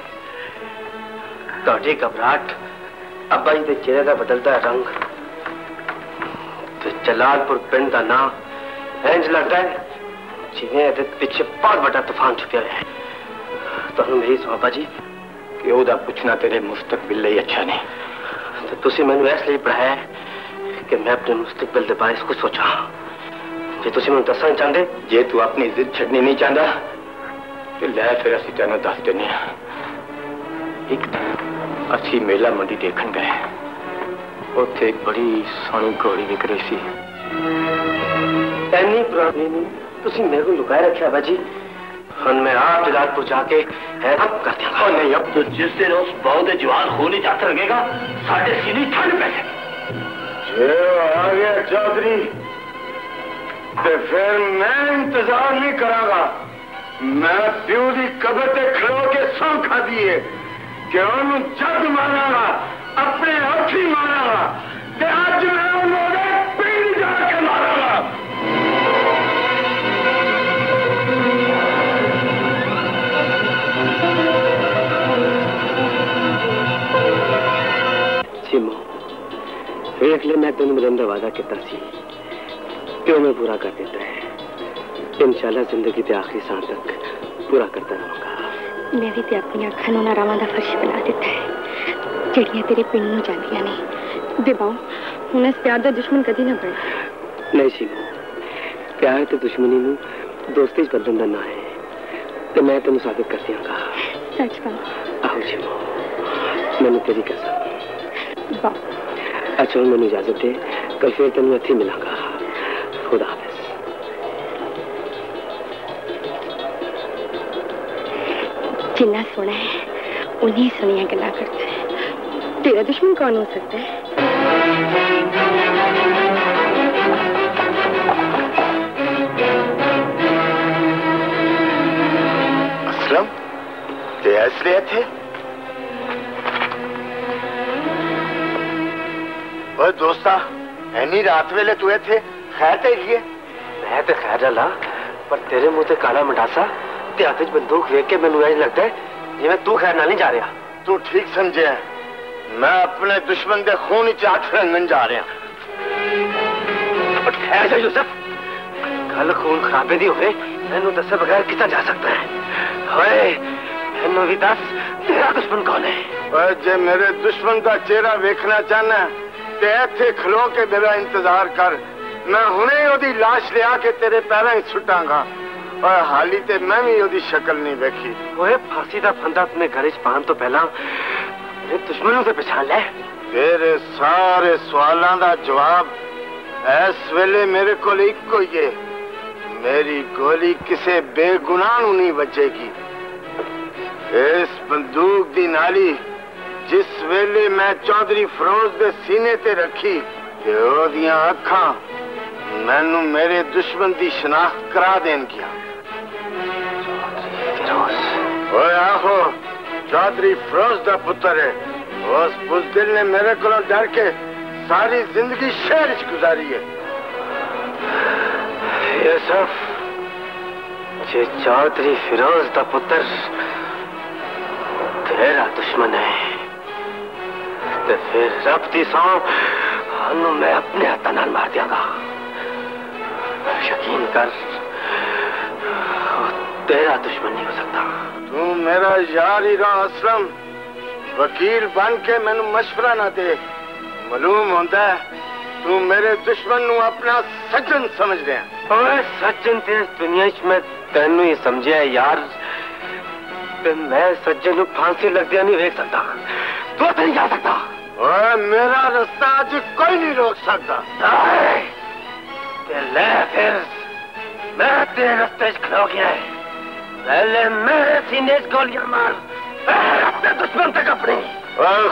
तुहाडी घबराहट अब्बा जी दे चेहरे दा बदलदा रंग जलालपुर पिंड का नाम इंज लगता है जिन्हें पीछे बहुत बड़ा तूफान छुपया है। तुहानू मेरी सौंपा जी कि ओदा पुछना तेरे मुस्तकबिल लई अच्छा नहीं तो तुसी मैनू इसलिए पढ़ाया कि मैं अपने मुस्तकबिल के बारे कुछ सोचा। जे तुसी मैनू दसना चाहते जे तू अपनी इज्जत छड्डनी नहीं चाहता तो लै फिर असीं तैनूं दस दिंदे हां। एक असीं मेला मंडी देखण गए उत्थे एक बड़ी सोहनी घोड़ी विक रही सी इतनी पुरानी तुसी मेरे को लुकाए रखा बाजी हम मैं आप जलालपुर जाके हैरत कर दूंगा। नहीं अब तो जिस दिन उस बहुत जवान खूनी जाता लगेगा साढ़े सीने ठंड पै जाएगी। आ गया चौधरी तो फिर मैं इंतजार नहीं करांगा। मैं प्यो की कबर से खड़ो के सौ खा दिए कि उन्हें जद मारांगा अपने हाथ ही मारा ते आज मैं उन्होंने पीड़ जाके मारा। सिमो देख ले मैं तेन मिलन का वादा किया क्यों मैं पूरा कर देता है इंशाल्लाह जिंदगी के आखिरी सांस तक पूरा करता रहूंगा। मैं भी ते अपनी अखां नूं रावां दा फर्श बना दिता है जड़िया तेरे पिंड में जानिया नहीं देबाओ हूँ इस प्यार का दुश्मन कभी ना बने। नहीं शिमो प्यार तो दुश्मनी में दोस्ती बदलने का ना है तो मैं तेन साबित कर दियांगा। सच बाबा। आओ शिमो मैंने तेरी कसम बा। अच्छा हूँ मैंने इजाजत दे कल फिर तेन इत्थे मिलांगा। खुदा हाफिज। जिन्ना सोना है उन्हीं सोनिया गल्लां करते हैं तेरा दुश्मन कौन हो सकता है। फैसले थे और दोस्ता ऐनी रात वेले तुए थे खैर ते लिए मैं ते खैर ला पर तेरे मुंह ते काला मटासा ते आते बंदूक देख के मैनू ऐ लगता है जिवें तू खैर ना नहीं जा रहा। तू ठीक समझे मैं अपने दुश्मन दे खून च हाथ रंगन जा रहा। ठहर जा यूसुफ, कल खून खराबे दी होवे मैनू दसे बगैर कितना जा सकता है? ओए मैनू भी दस तेरा दुश्मन कौन है? ओए जे मेरे दुश्मन का चेहरा देखना चाहना ते इत्थे खलो के मेरा इंतजार कर, मैं हुणे ही ओदी लाश ले आके तेरे पैरां सुटांगा। और हाली ते मैं भी ओदी शक्ल नहीं देखी। ओए फांसी दा फंदा अपने घर च पाण तो पहला दुश्मनों से पहचान ले। तेरे सारे सवालों का जवाब इस वेले मेरे को इको ही है, मेरी गोली किसी बेगुनाह नूं नहीं बचेगी। इस बंदूक दी नाली जिस वेले मैं चौधरी फरोज दे सीने ते रखी ते ओदियां अखां मैनू मेरे दुश्मन की शनाख्त करा देनगियां। ओए आहो चौधरी फरोज का पुत्र है, उस बुजदिल ने मेरे को डर के सारी जिंदगी शहर च गुजारी है। ये सब जे चौधरी फिरोज का पुत्र तेरा दुश्मन है तो फिर रब की सौंप हानू मैं अपने हाथों नाल मार दियांगा। यकीन कर तेरा दुश्मन नहीं हो सकता। तू मेरा यार ही रहा असलम, वकील बन के मैनू मशवरा ना दे। मालूम होता है तू मेरे दुश्मन नू अपना सज्जन समझ रहा है। ओए सज्जन ते दुनिया च मैं तैनू ही समझिया यार, ते मैं सज्जन नू फांसी लगदिया नहीं वेख सकता। तू ते नहीं जा सकता। ओए मेरा रास्ता अज कोई नहीं रोक सकता। ते ले फिर मैं तेरे रास्ते च खड़ो गया है। पहले मेरे सीने गोलियां मार फिर अपने दुश्मन तक अपने।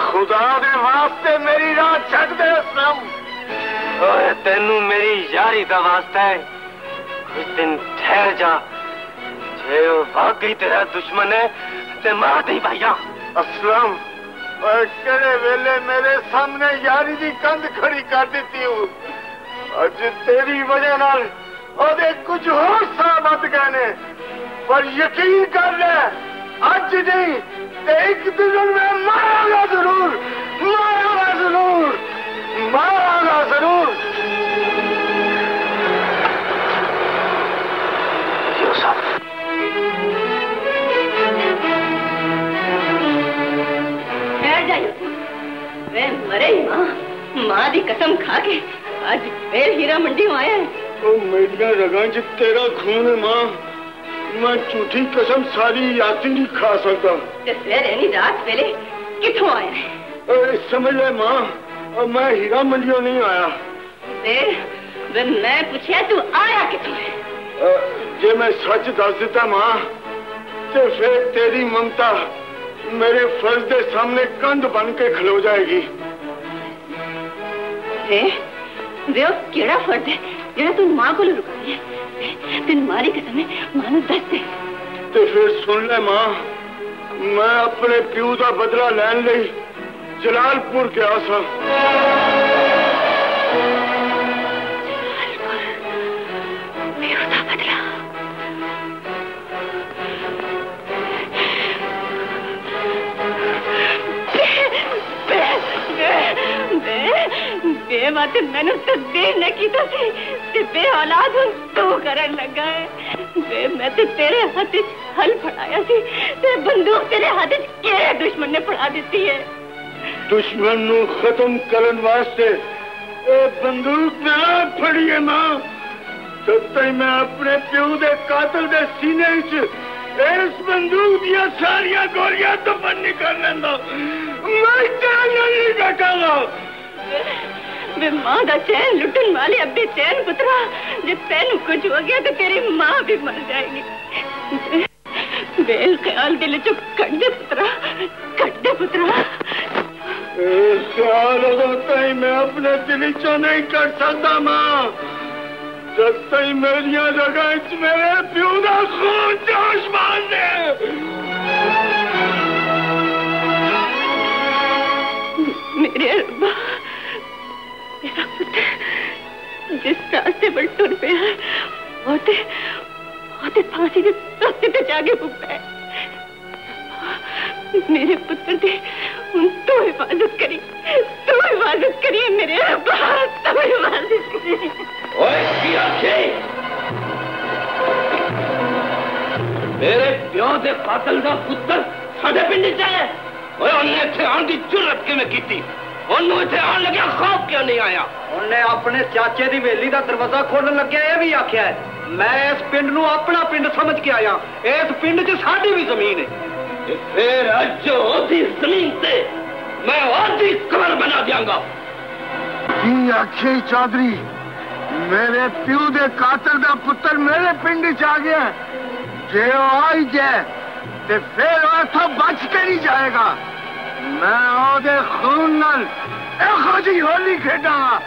खुदा दे वास्ते मेरी राह छड़ दे असलम। तेनू मेरी यारी का वास्ता है, कुछ दिन ठहर जा। जे वाकई तेरा दुश्मन है ते मार दे भाइया। असलम केड़े वेले मेरे सामने यारी दी कंध खड़ी कर देती हूँ। अज तेरी वजह नाल ओदे कुछ होश साबत गए ने, पर यकीन कर ले आज नहीं ते एक दिन मैं मारूंगा जरूर, मारूंगा जरूर, मारूंगा जरूर। यूसुफ ठहर जा यूसुफ, वे मरे ही मां मां दी कसम खा के आज फिर हीरा मंडी आया है। ओ मेरिया रगां च तेरा खून है मां, मैं झूठी कसम सारी याती नहीं खा सकता। रात वेले कितों आया समझ ले मां, और मैं हीरा मंडियों नहीं आया। मैं पूछा तू आया कितों है? जे मैं सच दस दिता मां तो फिर तेरी ममता मेरे फर्ज के सामने कंध बन के खलो जाएगी। वे केड़ा फर्ज है जरा तू मां को रुका है? तेन मारी कसम है मां दस दे। तो फिर सुन ले मां, मैं अपने प्यू का बदला लैन लई जलालपुर गया सा। प्यू का बदला बात मैंने तकदीर न की तो बे औलाद हूं तू करन लगा है। बे मैं तो तेरे हाथ हल फड़ाया सी ते बंदूक तेरे हाथ केरे दुश्मन ने फड़ा दी है। दुश्मन नु खत्म करन वास्ते ए बंदूक ना फड़ी है मां, तब तक मैं अपने प्यू दे कातल दे सीने च इस बंदूक दिया सारिया गोलियां तो बंद नहीं कर लेंदा। मैं जान नहीं बचाला। मां का चैन लुटन वाले अबे चैन पुत्रा, जब तेन कुछ हो गया तो तेरी मां भी मर जाएगी। बेल ख्याल दिल चुप कट दे पुत्रा, कट दे पुत्रा। ख्याल तई मैं अपने दिल चो नहीं कर सकता मां, जब तई मेरिया जगह मेरे प्यू का खून जोश मार दे। मेरे अब्बा, मेरा पुत्र जिस रास्ते पर तुर पे है होते होते फांसी के रास्ते पे जाके भूखा है। मेरे पुत्र की तू हिफाजत करी, तू हिफाजत करिए मेरे अब्बा, तू हिफाजत करिए। ओए पिया जी, मेरे प्यो दे कातल का पुत्र साढ़े पिंड जाए। उन्हें आने की जुर्रत किवें कीती? उन्होंने आन लग्या खौफ क्यों नहीं आया? उन्हें अपने चाचे की वेली का दरवाजा खोलण लग्या यह भी आख्या है, मैं इस पिंड नूं अपना पिंड समझ के आया, इस पिंड च साडी भी जमीन है। फिर आज ओदी जमीन से मैं ओदी कबर बना दियांगा। की आखे चौधरी, मेरे प्यू दे कातल दा पुत्र मेरे पिंड च आ गया, जे आई जाए ते फिर ओथों बच के नहीं जाएगा। मैं ओदे खून नाल इहो जी होली खेडांगा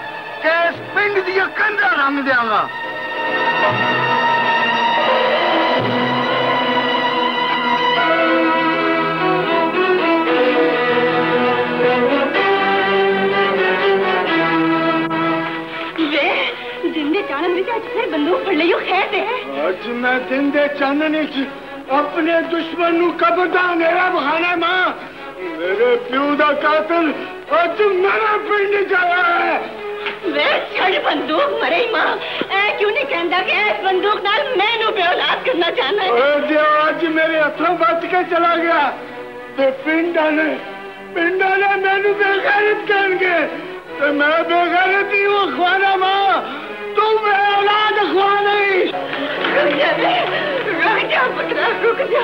के इस पिंड दी कंधा रंग दियांगा। बंदूक पड़ लियो, खैर है आज मैं दिन दे चानने की अपने दुश्मन नू कब्रदान मेरा बहाना। मां, मेरे प्यू दा कातिल आज मेरा पिंड जाया है। वे छड़ बंदूक मरे मां, ऐ क्यों नहीं कहंदा कि इस बंदूक नाल मैनू बेऔलाद करना चाहना है? ओ जे आज मेरे हथों बच के चला गया ते पिंडा ने मैनू बेगैरत कहणगे ते मैं बेगैरत ही हूं। ख्वाना मां, तू मेरा औलाद हुआ नहीं। रुक जा पुत्रा, रुक जा।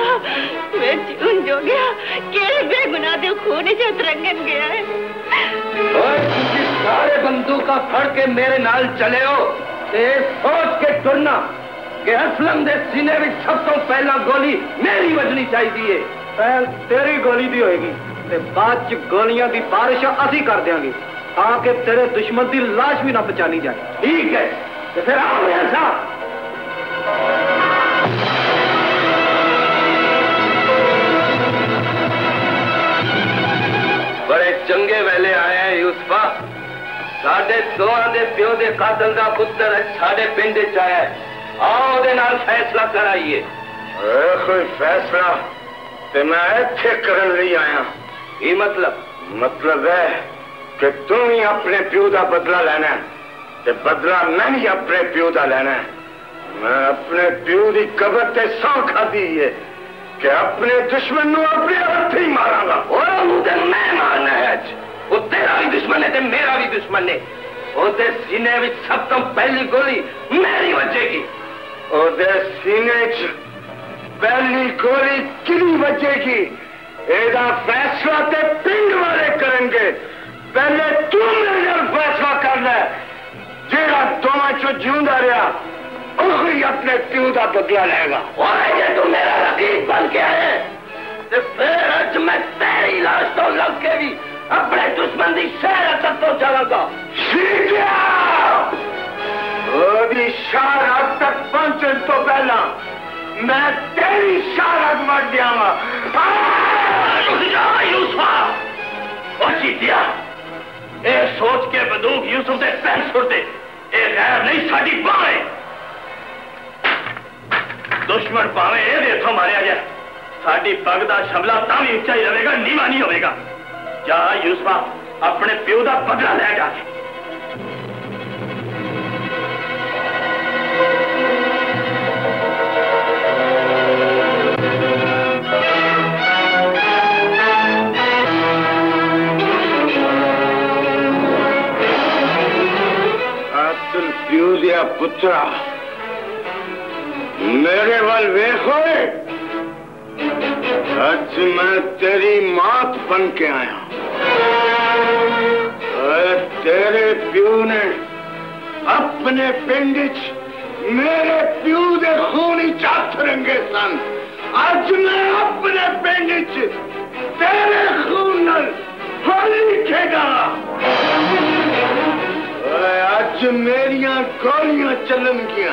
मैं चून जो गया के बेगुनाह दे खून च तरंगन गया है। और तुम सारे बंदूका फड़ के मेरे नाल चले हो ते सोच के टुरना के असलम दे सीने में सब तो पहला गोली मेरी वजनी चाहिए। पहल तेरी गोली दी होगी ते बाद च गोलियां दी बारिश असी कर देंगे आके तेरे दुश्मन की लाश भी ना पहचानी जाए। ठीक है, तो फिर आओ मेरे साथ। बड़े चंगे वेले आए हैं यूसुफा, साढ़े दो दे प्यो दे कातल का पुत्र साढ़े पिंड आया है। आओ दे नाल फैसला कराइए। कोई फैसला तो मैं इत्थे करन लई आया। ये मतलब है कि तू ही अपने प्यो का बदला लेना है ते बदला मैं ही अपने प्यो का लेना है। मैं अपने प्यो की कबर ते सौ खाधी है कि अपने दुश्मन नू अपने हथ ही मारांगा। मैं मारना है आज। वो तेरा भी दुश्मन है ते मेरा भी दुश्मन है। ओदे सीने में सब तो पहली गोली मेरी बजेगी। ओदे सीने च पहली गोली किरी बजेगी, एदा फैसला ते पिंड वाले करेंगे। पहले तू मेरे फैसला करना है, जेड़ा दोवां चो जींदा रहा वही अपने प्यू का बदला लेगा। जे तू मेरा रकीब बन के आए तो फिर आज मैं तेरी लाश तो लग के भी अपने दुश्मन की शहरत तो चलागा। ओदी शहरत तक पहुंचने तो पहला मैं तेरी शहरत मर जाऊंगा। ए सोच के बंदूक यूसुफ दे पैर सुट दे, ए गैर नहीं साडी बाह है। दुश्मन भावे ए हथों मारिया जाए, साडी पग दा शबला तां भी उच्चा ही रहेगा, नीवा नहीं होगा। जा यूसुफा, अपने प्यो दा बदला ले जा। पुत्रा, मेरे वाल वेखो, आज मैं तेरी मात बन के आया। तेरे प्यू ने अपने पिंड मेरे प्यू के खूनी चाथ रंगे सन, आज मैं अपने पिंड तेरे खून होली खेड़ा। आज मेरिया गोलियां चलन गिया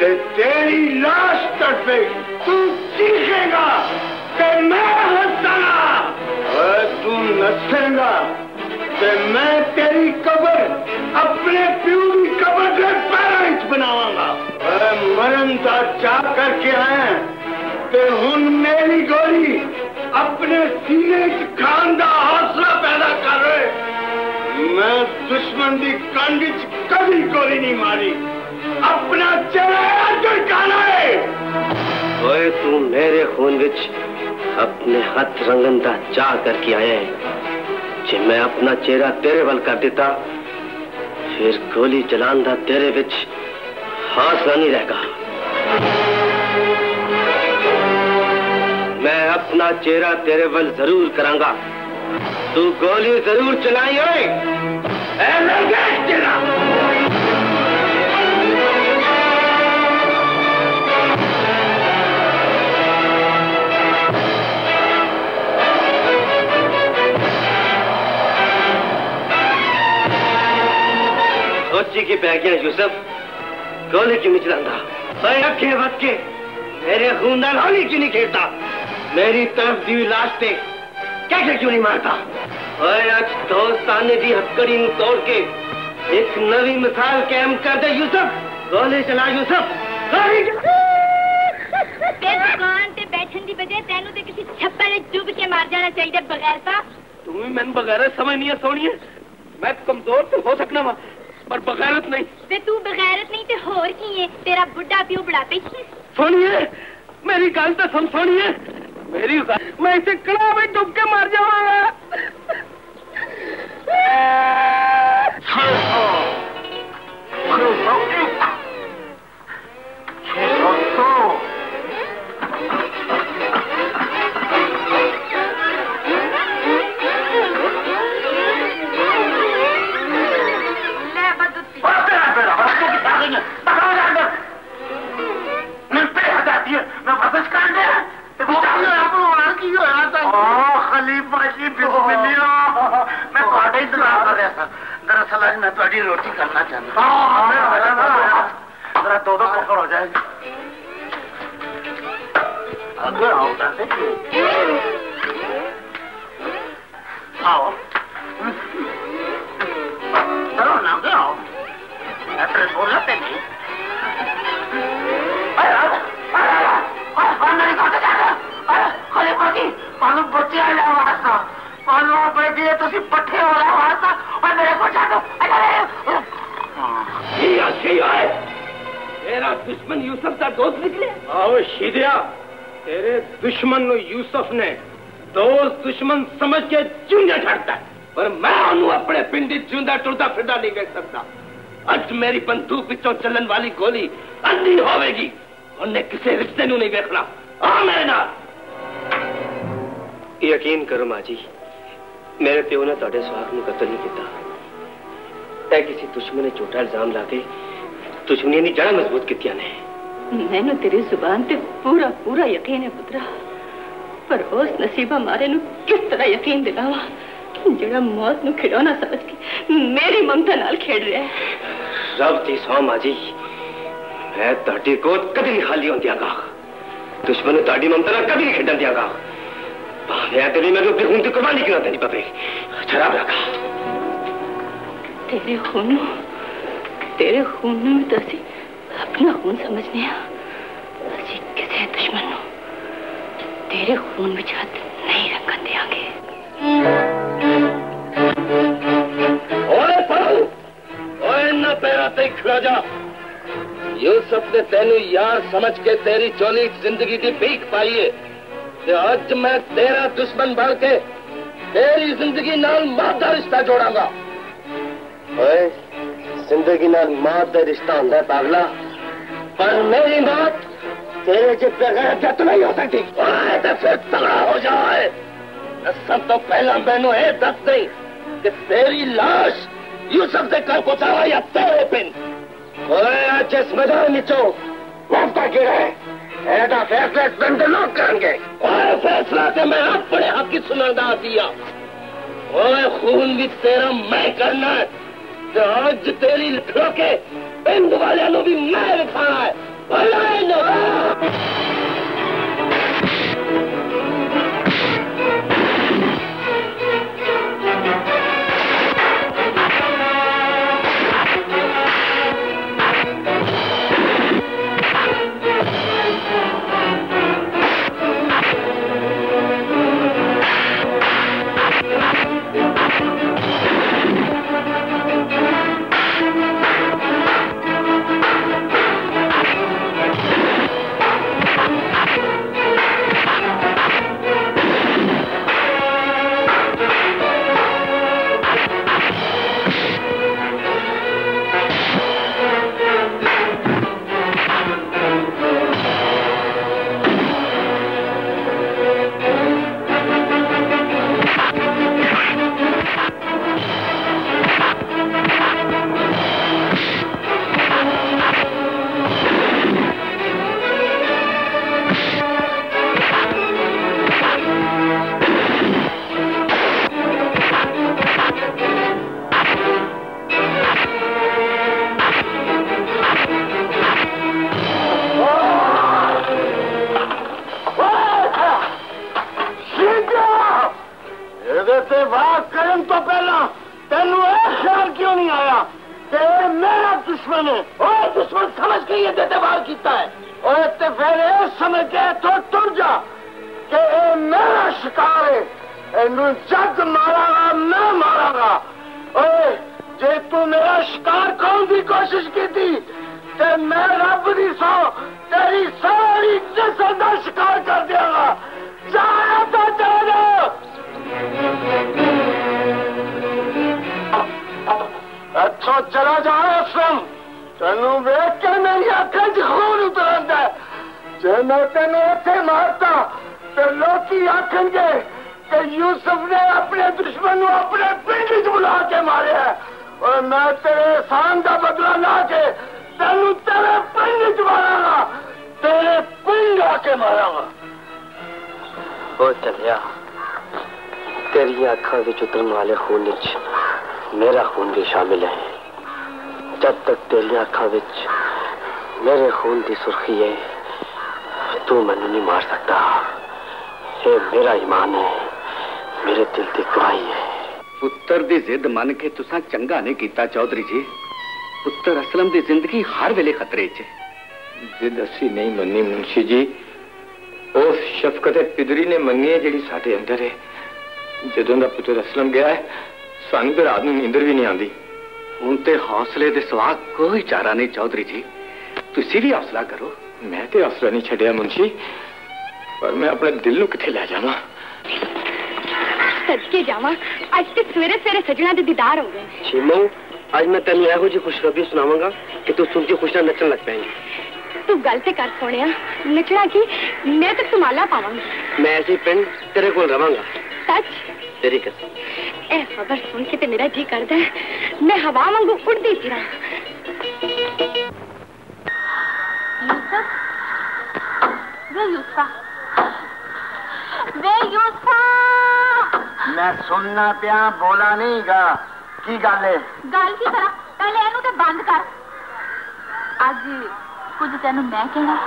ते तेरी लाश तड़पेगी, तू चीखेगा ते मैं हंसना, तू नसेगा तो मैं तेरी कबर अपने प्यू की कबर से पेरेंट्स बनावांगा। मरण का चा करके आया ते हुन मेरी गोली अपने सीने च खान दा हौसला पैदा कर रहे। मैं दुश्मन की कंड च कभी गोली नहीं मारी, अपना चेहरा झुकाना है। ओए तू मेरे खून विच अपने हाथ रंगन का चा करके आया है। जे मैं अपना चेहरा तेरे वाल कर दिता फिर गोली चलान दा तेरे विच हौसला नहीं रहेगा। मैं अपना चेहरा तेरे वाल जरूर करांगा, तू गोली जरूर चलाई। ओए सोची की पै गया यूसुफ, गोली क्यों नहीं चलाता? के मेरे खूनदान होली क्यों नहीं खेलता? मेरी तरफ दी हुई लाश पे कैसे क्यों नहीं मारता? और आज दोस्ताने दी हथकड़ी को तोड़ के एक नवी मिसाल कायम कर दे यूसुफ। गोली चला यूसुफ, गोली चला। दुकान ते बैठन दी बजाय तैनू ते किसी छप्पर में डूब के मार जाना चाहिए बगैर ता। तू भी मैन बगैर समझ नहीं है सोनिया। मैं कमजोर तो हो सकना वा पर बगैरत नहीं। ते तू बगैरत नहीं ते होर की है? तेरा बुढ़ा प्यो बुढ़ापे की। सोनिए मेरी गल तो सुन सोनिए मेरी। मैं इसे कड़ा में डूब के मर जाऊंगा। रोटी करना चाहता हूँ, दो दो पकड़ हो जाएगी। अगर आओ आओ चलो ना, आओ ऐसे बोला पे नहीं। पालू बच्चे वास्ता पालू बैठिए तुम पट्ठे हो रहे वास्ता और मेरे को जाओ। तेरा दुश्मन यूसुफ का दोस्त निकले। आओ शीदिया, तेरे दुश्मन यूसुफ ने दोस्त दुश्मन समझ के जूंजा छाड़ता है, पर मैं उन्होंने अपने पिंड जूंदा टुरदा फिरदा नहीं देख सकता। अज मेरी बंदूक पिछों चलन वाली गोली अंधी होगी, उन्हें किसी रिश्ते नहीं देखना। हाँ मेरे नाल यकीन करो माँ जी, मेरे प्यो ने तुहाडे सुहाग नूं कतल नहीं किया। तै किसी दुश्मन ने झूठा इल्जाम लाके दुश्मनी दी जड़ा मजबूत कीतियां ने। मैनू तेरी जुबान ते पूरा पूरा यकीन है पुत्रा, पर उस नसीबा मारे नू किस तरह यकीन दिलावा जड़ा मौत नू खिड़ौना समझ के मेरी ममता नाल खेड़ रहा है। रब दी सौ मां जी, मैं तुहाडी गोद कदी नहीं खाली होन दिआंगा। दुश्मन नू तुहाडी ममता नाल कदी नहीं खेडन दिआंगा। भावें तेरी मैं अपनी खून की कुर्बानी क्यों देनी पवे। शराब रखा तेरे खूनों में तो असी अपना खून समझने असी किसी दुश्मन तेरे खून में हाथ नहीं रखन देंगे। ओए साहू, ओए ना पैरा ते खड़ा जा। यूसुफ ने तेनू यार समझ के तेरी चोली जिंदगी की भीख पाई है। आज मैं तेरा दुश्मन बन के तेरी जिंदगी नाल मौत दा रिश्ता जोड़ांगा। जिंदगी नाल मौत का रिश्ता होता है पागला, पर मेरी मौत तेरे से बगैर नहीं हो सकती। फिर तलाह हो जाए दसन तो पहला मैनू ये दस दे कि तेरी लाश यूसुफ से कर पहुंचावा या तेरे पिन। आज इस मैदान नीचो मौका गिरा है, ऐसा फैसला इस दिन के लोग करेंगे। फैसला से मैं अपने हक की सुनादा दिया। खून भी तेरा मैं करना है, आज तेरी लड़कों के पिंड वाले नो भी मैं खाना है। तेरे मेरा दुश्मन है और दुश्मन समझ के ये देतेवार किया है और इतने फेरे समझ के तो तुर जा कि ये मेरा शिकार है। इन्हें जद मारागा मैं मारागा। ओए जे तू मेरा शिकार करने की कोशिश की थी ते मैं रब नहीं सो तेरी सारी जिस्म का शिकार कर देगा। जाए तो चलो अच्छा चला जाओ असलम तेन वेख के मेरी अखें खून उतरता है। जे मैं तेन इतने मारता तो लोग आखन गए कि यूसुफ ने अपने दुश्मन को अपने पिंड च बुला के मारे है और मैं तेरे एहसान का बदला ला के तेन तेरे पिंड च मारागा तेरे पिंड आके मारागा। वो चलिया तेरी अखा विच उतरन वाले खून च मेरा खून भी शामिल है। जब तक तेरिया अखा विच मेरे खून की सुर्खी है तू मैनू नहीं मार सकता। ये मेरा ईमान है मेरे दिल की कुराई है। पुत्र की जिद मन के तुसा चंगा नहीं किया चौधरी जी। पुत्र असलम की जिंदगी हर वेले खतरे च। जिद असी नहीं मनी मुंशी जी। उस शफकत पिदरी ने मंगी है जी साडे अंदर है। जदों का पुत्र असलम गया है सानू तो रात नींदर भी नहीं आती। हूं तो हौसले के सवा कोई चारा नहीं चौधरी जी। तुसी भी हौसला करो। मैं तो हौसला नहीं छड्या मुंशी पर मैं अपने दिल को किथे ले जावां। सदके जावां अज ते सवेरे सवेरे सजना दे दीदार हो गए। छीमो अज मैं तेन एहो जी खुशखबरी सुनावांगा कि तू सुन के खुश नचन लग पैंगी। तू गल ते कर सोनिया नचना की मैं ते समाला पावांगी। मैं ऐसे पिंड तेरे कोल रवांगा। सच तेरी कसम। ए खबर सुन के ते मेरा जी करदा है मैं हवा वांगू उड़दी फिरां। यूसुफ वे यूसुफ वे यूसुफ मैं सुनना पिया बोला नहीं गा की गल है। गल की तरह पहले एनू ते बंद कर। आज कुछ तेनू मैं कहना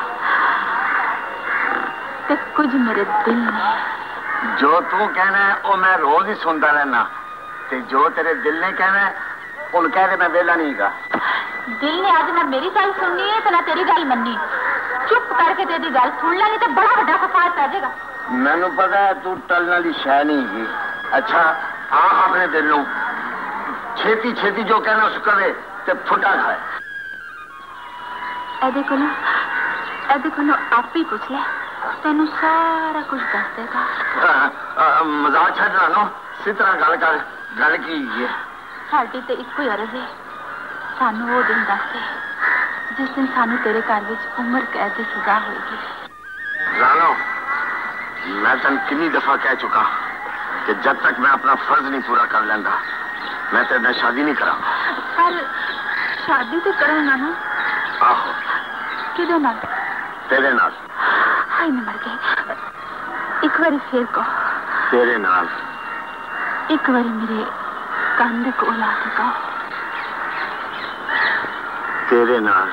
ते कुछ मेरे दिल में। जो तू कहना है वो मैं रोज ही सुनता रहना ते जो तेरे दिल ने कहना है उन कह रहे मैं वेला नहीं गा। दिल ने आज ना मेरी गल सुननी है तो ना तेरी गल मननी। चुप करके तेरी गल सुन लांगी तो बड़ा बड़ा फसाद पै जाएगा। मैनू पता है तू टलने वाली शह नहीं है। अच्छा आ अपने दिल नू छेती छेती जो कहना उस करे ते फुटा खाए। ए देखो आप ही पूछ ले तेन सारा कुछ दस देगा। मजाक छड्डा नो सितरा गल कर। गल की है साडी ते इक्को अरज़ है सानू वो दिन दस दे जिस दिन सानू तेरे घर विच उम्र कैद दी सजा होगी। रानो मैं तन कितनी दफा कह चुका कि जब तक मैं अपना फर्ज नहीं पूरा कर लैंदा मैं तेरे नाल शादी नहीं करांगा। पर शादी तो करांगा ना। आहो किदे नाल? तेरे नाल। हाय मैं मर गई। एक बार फिर कहो तेरे नाल। एक बार मेरे कंधे को ला के कहो तेरे नाल।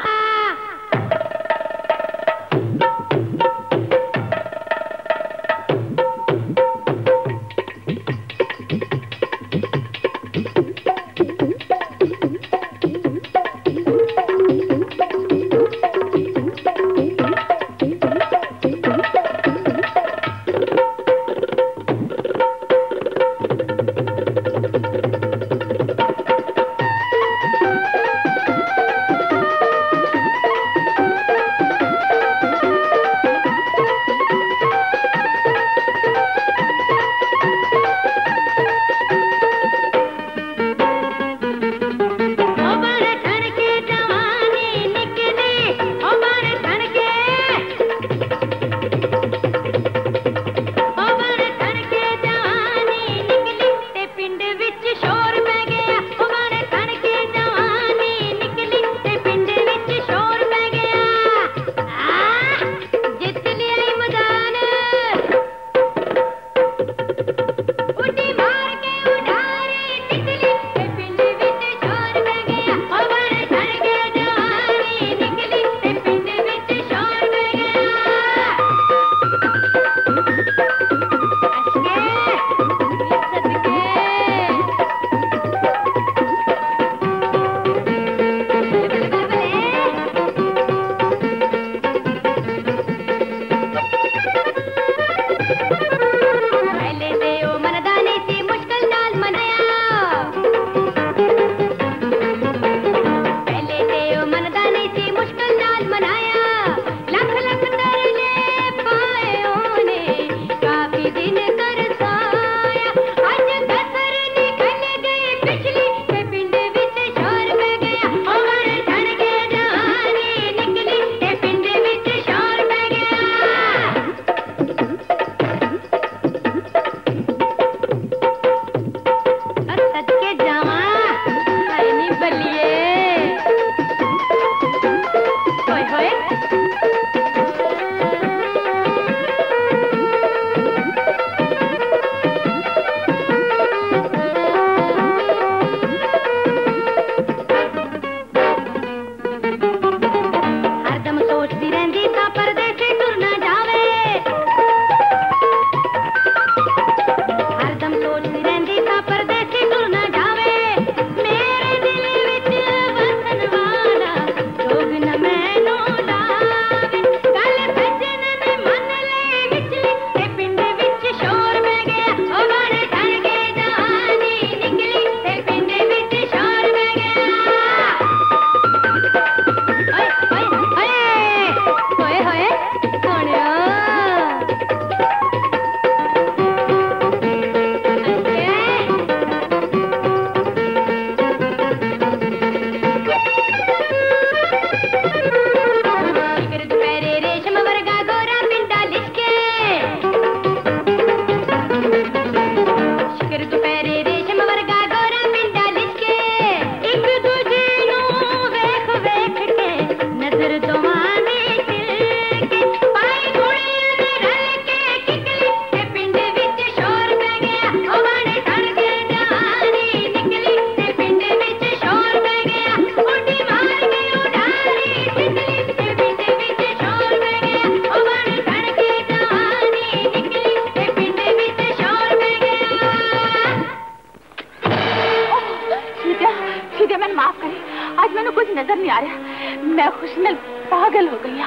नजर नहीं आ रहा। मैं खुशी में पागल हो गई।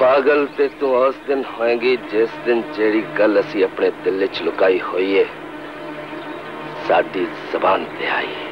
पागल ते तो उस दिन होएगी जिस दिन जेड़ी गल असी अपने दिल च लुकाई हुई है साडी ज़बान ते आई है।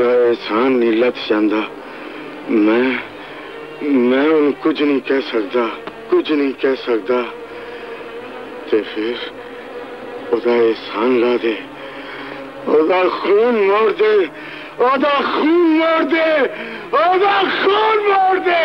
एहसान नहीं लत जाता। मैं उन कुछ नहीं कह सकता। ते फिर उदा एहसान ला दे, उदा खून मोड़ दे, उदा खून मोड़ दे, उदा खून मोड़ दे।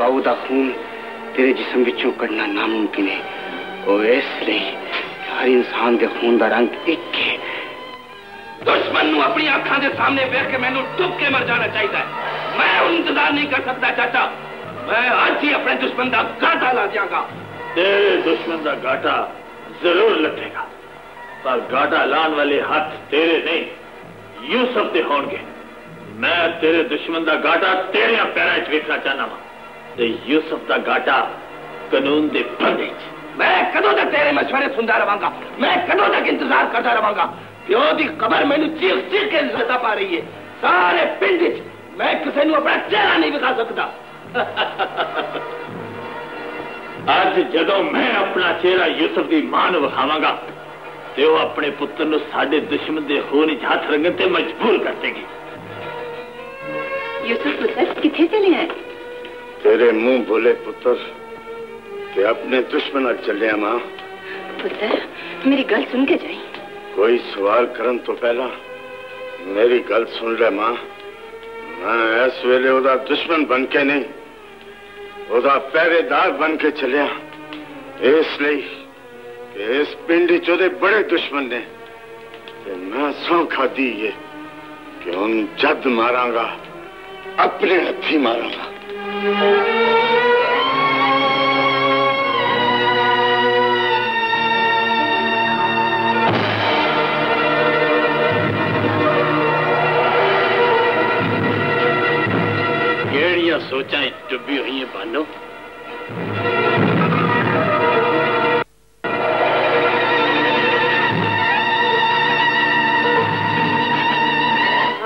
बाउदा खून तेरे जिस्म विचों कढ़ना नामुमकिन है। और इसलिए हर इंसान के खून का रंग एक है। दुश्मन को अपनी आंखों के सामने देख के मैंने डूब के मर जाना चाहिए। मैं इंतजार नहीं कर सकता चाचा। मैं आज ही अपने दुश्मन का गाटा ला दूंगा। तेरे दुश्मन का गाटा जरूर लगेगा, पर गाटा लाने वाले हाथ तेरे नहीं यूसुफ दे होंगे। मैं तेरे दुश्मन का गाटा तेरे पैरों में देखना चाहना वा। यूसुफ का गाटा कानून दे फंदे च। मैं कदों तक तेरे मशवरे सुनता रहांगा, मैं कदों तक इंतजार करता रहांगा। प्यो की खबर मैनू चीख चीख के लता पा रही है। सारे पिंड च मैं किसी नू अपना चेहरा नहीं दिखा सकता। आज जदों मैं अपना चेहरा यूसुफ की मां नू विखावांगा ते वो अपने पुत्र नू साडे दुश्मन दे खून च हाथ रंगण ते मजबूर कर देगी। यूसुफ पुत्र किथे चले आए? तेरे मुंह बोले पुत्र के अपने दुश्मन अड़ चलिया। मां पुत्र मेरी गल सुन के जाई। कोई सवाल करन तो पहला मेरी गल सुन ले मां। मैं इस वेले उदा दुश्मन बन के नहीं उदा पहरेदार बन के चलिया, इसलिए कि इस पिंड च ओदे बड़े दुश्मन ने। मैं सौ खादी है कि उन जद मारांगा अपने हथी मारांगा। केड़ियां सोचां डुबी हुई हैं बानो।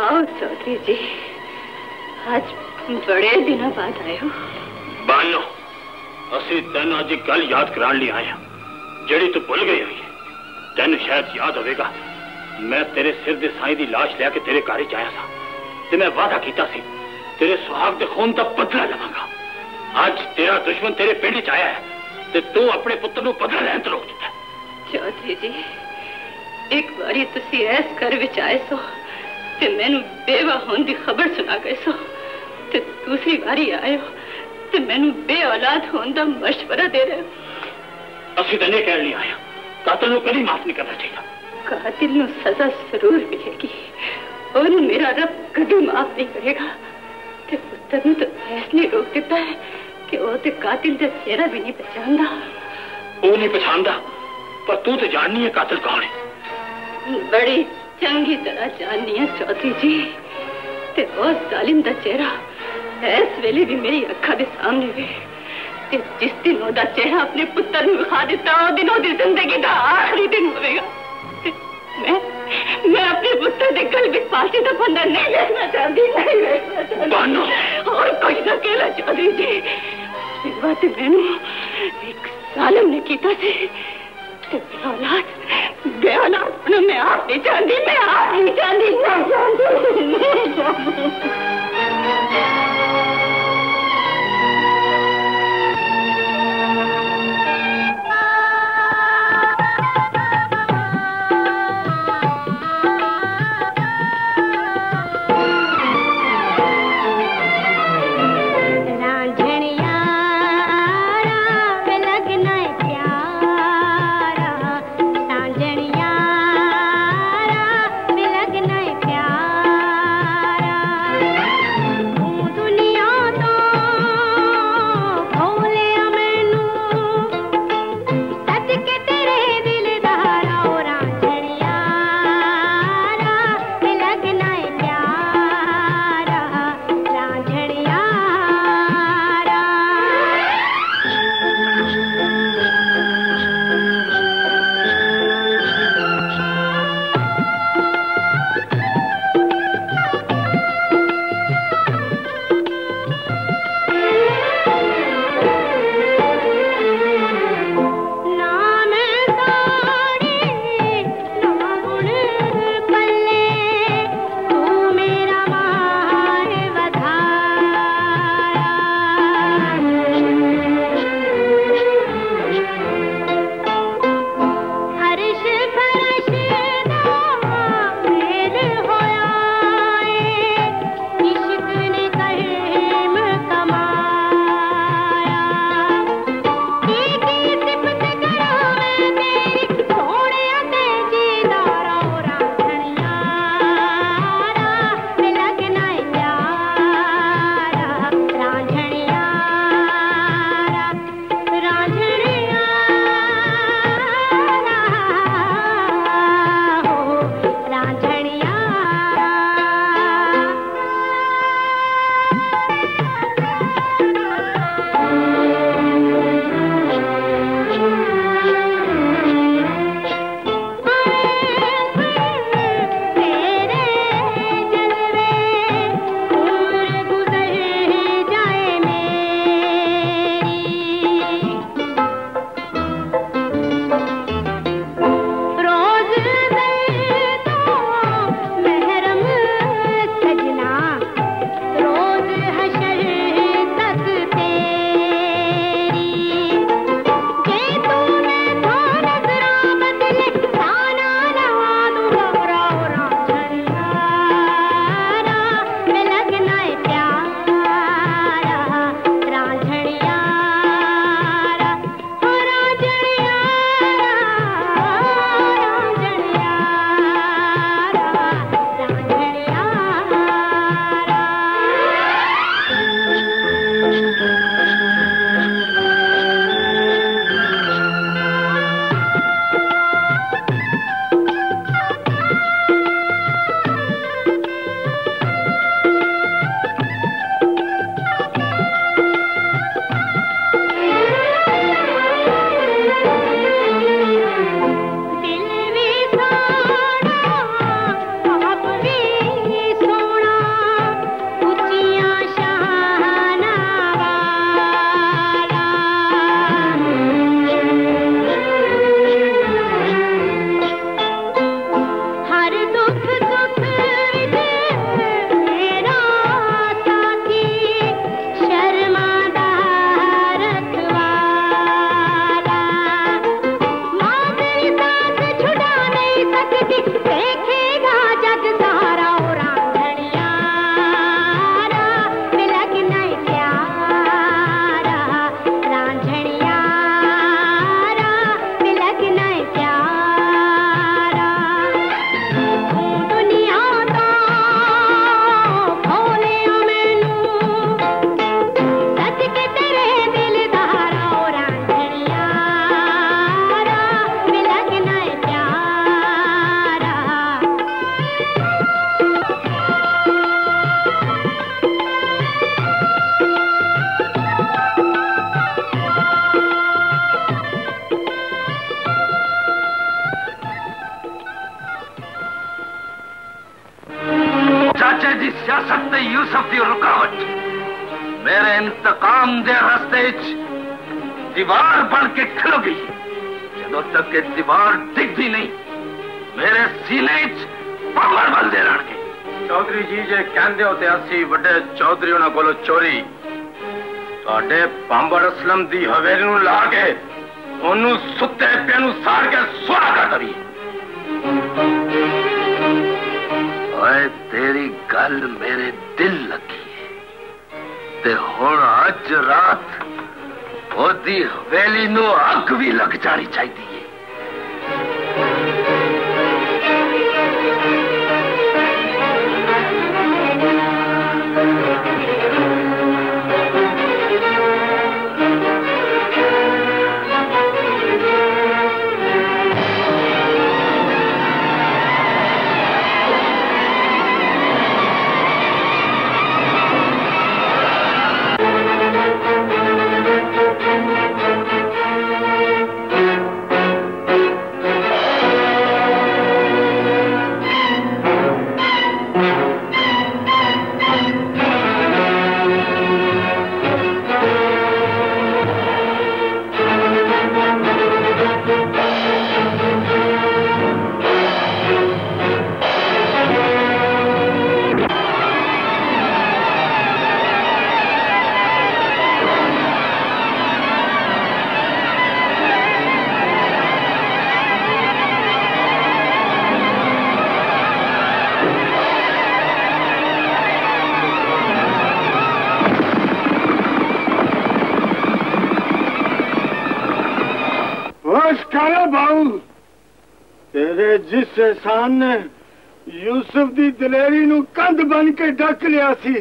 आओ चौधरी जी, आज बड़े दिनों बाद आए हो। बानो असी तेन अज गल याद कराने लिए आया जड़ी तू भूल गई हुई है। तेन शायद याद होगा मैं तेरे सिर दे साई दी लाश लैके तेरे घर च आया था ते मैं वादा कीता सी तेरे सुहाग दे खून दा बदला लवांगा। अज तेरा दुश्मन तेरे पिंड च आया है ते तू अपने पुत्र नू बदला लैण तों रोक दिता। चौधरी जी एक बारी तुसी ऐस घर विच आए सो ते मैनू बेवा होण दी खबर सुना गए सो। दूसरी बारी आए हो तो मैनू बे औलाद होने का मशवरा दे रहे हो। असी तो नहीं कह लिया आया कातिल नू कभी माफ नहीं करना चाहिए। कातिल नू सजा जरूर मिलेगी और मेरा रब कभी माफ नहीं करेगा। ते पुत्तर नू तो इसलिए रोक दिता है कि वो ते कातिल दा चेहरा भी नहीं पहचानदा। वो नहीं पहचानदा पर तू तो जाननी है कातिल कौन है। बड़ी चंगी तरह जाननी है चौधरी जी। ते वो जालिम दा चेहरा इस वेले भी मेरी अखा दे सामने वे। ते जिस दिन ओदा चेहरा अपने पुत्तर नू खा दिता ओ दिन ओदी जिंदगी दा आखिरी दिन होवेगा। मैं अपने पुत्र के गल में फांसी का फंदा नहीं देखना चाहती, नहीं देखना चाहती और कोई ना कहना चाहती जी। इस बात मैंने एक सालम ने किया था, मैं आप नहीं चाहती, मैं आप नहीं चाहती, नहीं चाहती, नहीं चाहती। कर सकते यूसुफ की रुकावट। मेरे इंतकाम दे रास्ते दीवार बन के खिलोगी, जदों तक के दीवार दिखती नहीं मेरे सीने पवर बल दे रहे। चौधरी जी जे कहते होते असी वड्डे चौधरी को चोरी तुहाडे पांबड़ असलम की हवेली नूं ला के उन्होंने सुते पे साड़ के सुरा कर दी। तेरी गल मेरे दिल लगी है ते हुण अज रात ओदी हवेली नू अग भी लग जानी चाहिए। जिस एहसान ने यूसुफ की दलेरी नू कंध बन के ढक लिया सी,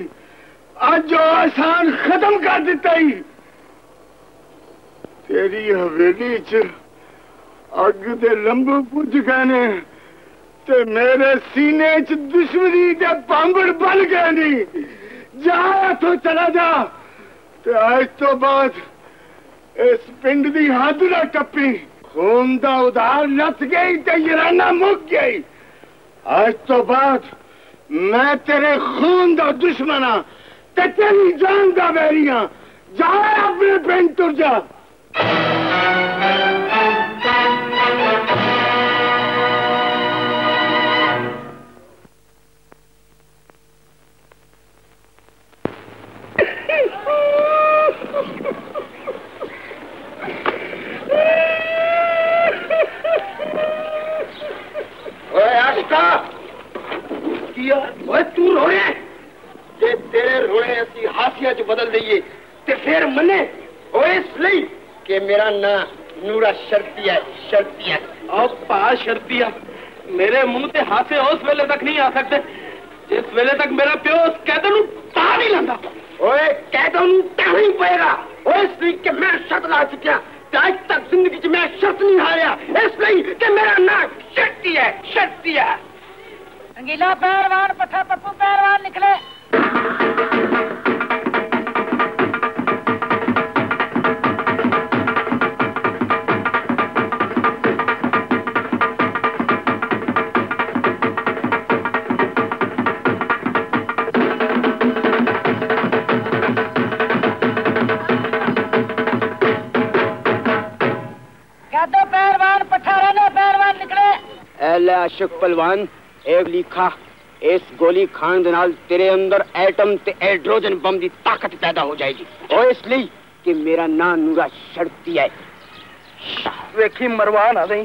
आज वो एहसान खत्म कर दिता ही। तेरी हवेली च अग दे लंबू पुज गए ने ते मेरे सीने च दुश्मनी दे पांबड़ बल गए नी। जा तो चला जा ते आज तो बाद इस पिंड दी हद ना टप्पी। खून का उधार लथ गई तो यराना मुक गई। आज तो बाद मैं तेरे खून का दुश्मन हाँ ते तेरी जान का बैरी हाँ। जा अपने पिंड तुर जा। तू रोने जे तेरे रोने असी हासिया च बदल दईए ते फिर मने। और इसलिए कि मेरा ना नूरा शर्तिया शर्तिया और पा शर्तिया मेरे मुंह ते हासे उस वेले तक नहीं आ सकते जिस वेले तक मेरा प्यो उस कैद नूं तां नहीं लंदा। ओए कैद नूं तां ही पेगा। और इसलिए कि मैं शर्त ला चुकिया आज तक जिंदगी च मैं शर्त नहीं हारिया, इसलिए कि मेरा ना शर्तिया शर्तिया। रंगीला पहलवान पठा पप्पू पहलवान निकले। गादो पहलवान पठा राणा पहलवान निकले। एला आशिक पहलवान एक लिखा इस गोली खान तेरे अंदर एटम ते हाइड्रोजन बम की ताकत पैदा हो जाएगी। और इसलिए कि मेरा नाम नूरा शर्ती है। वेखी मरवान आ गई।